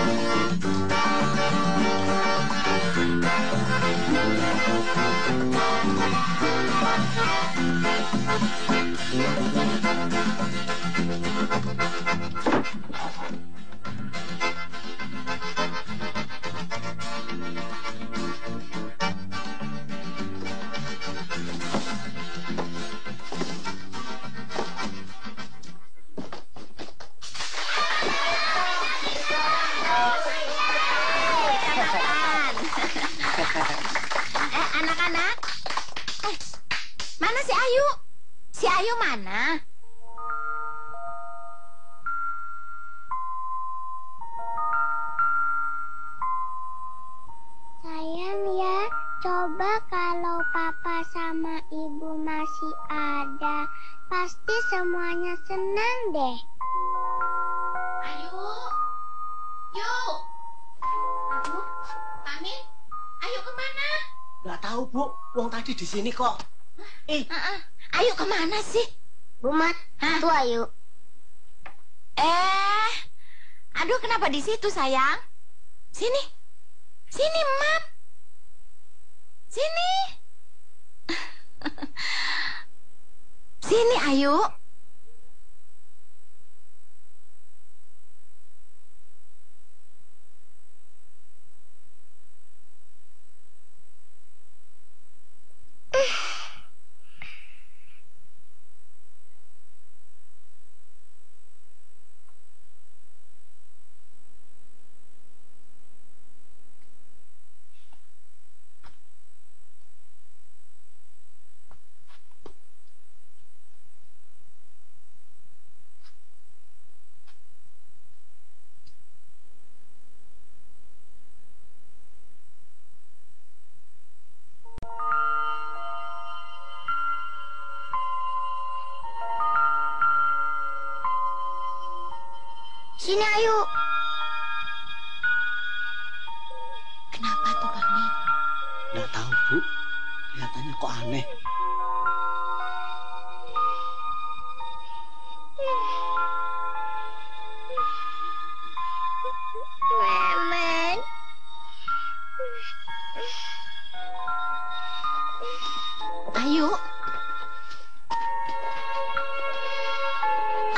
Di sini kok. Eh, uh, uh. Ayu kemana sih? Rumah tuh Ayu. Eh, aduh kenapa di situ sayang? Sini, sini map, sini, sini Ayu. Sini Ayu. Kenapa tuh Bang Min? Nggak tahu Bu. Kelihatannya kok aneh. Memet. Ayu.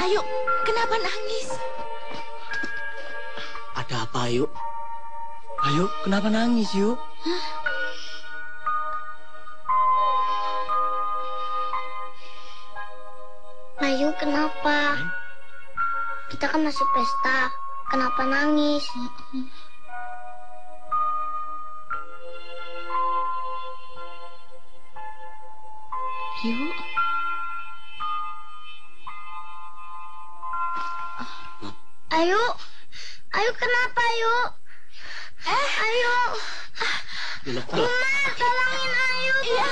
Ayu, kenapa nangis? Apa Ayu? Ayu, kenapa nangis Yu? Hah? Ayu, kenapa? Hmm? Kita kan masih pesta, kenapa nangis? Hmm. Ayu? Ayu? Ayu kenapa Ayu? Eh Ayu, Mama tolongin Ayu. Iya.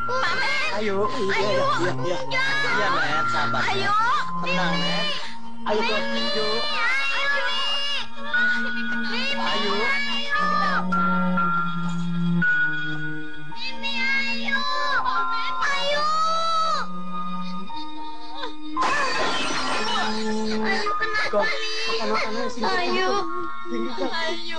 Mamet. Ayu. Ayu. Iya. Iya Met, sabar. Ayu. Tenang Met. Ayu kok Ayu. Ayu. Ayu, Ayu, Ayu, Ayu, Ayu,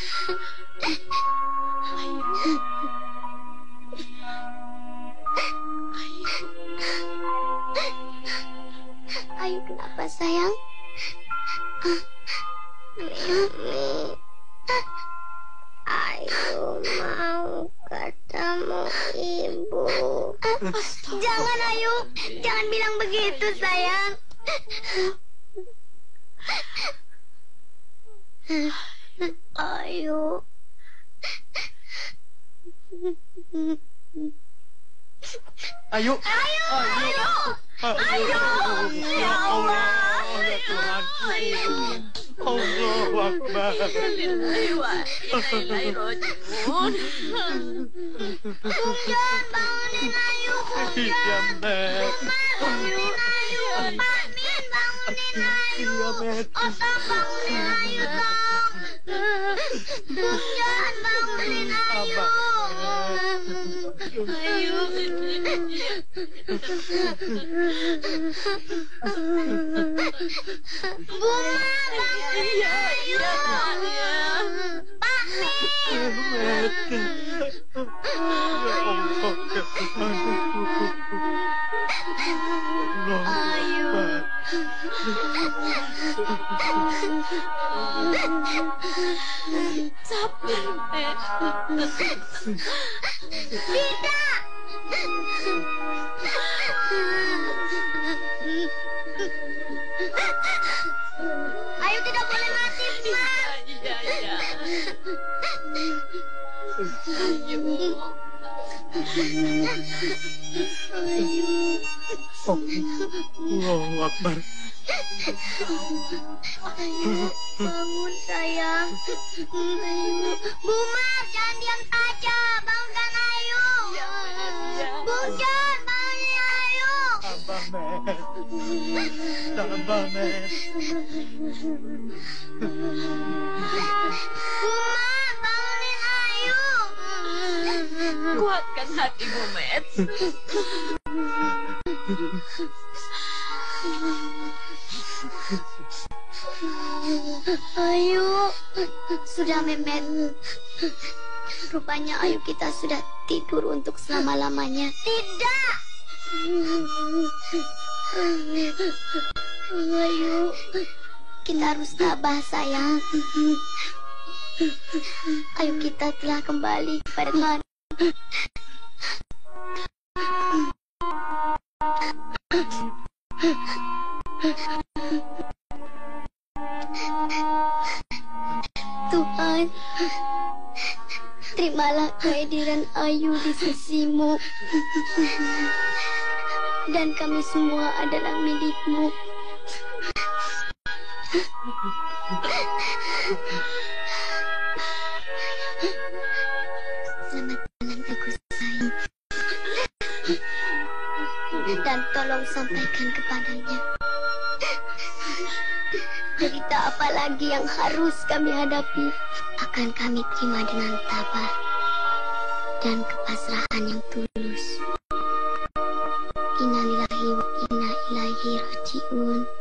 Ayu. Ayu kenapa sayang? Mimi. Ayu mau ketemu ibu. Jangan Ayu, jangan bilang begitu sayang. Ayu. Ayu. Ayu. Ayu. Ayu. Ya Allah. Ya Tuhan. Ayu. Allahu Akbar. Innalillahi wa inna ilaihi raji'un. Bunda, bangunin Ayu. Bunda. Bangunin Ayu. Pak Min, bangunin. panggil Ayu. Otang panggil Ayu, Tang. Bung John panggilin Ayu. Ayu. Bunga panggilin Ayu. Pak Tino. Ayu, sabar Nek. Tina, Ayu tidak boleh mati, Ma. Iya, iya. Ayu. Ayu. Oh, Allahu Akbar. Ayu, bangun sayang. Ayu, Buma, jangan diam saja, bangunkan Ayu. Bung John, bangun Ayu. Tambah Met, tambah Met. Buma, bangunin Ayu. Kuatkan hatimu, Met. Ayu, sudah Memet. Rupanya Ayu kita sudah tidur untuk selama-lamanya. Tidak. Ayu, kita harus tabah sayang. Ayu kita telah kembali kepada Tuhan. Tuhan, terimalah kehadiran Ayu di sisimu, dan kami semua adalah milikmu. Selamat malam aku sayang, dan tolong sampaikan kepadanya derita apa lagi yang harus kami hadapi akan kami terima dengan tabah dan kepasrahan yang tulus. Innalillahi wa inna ilaihi raji'un.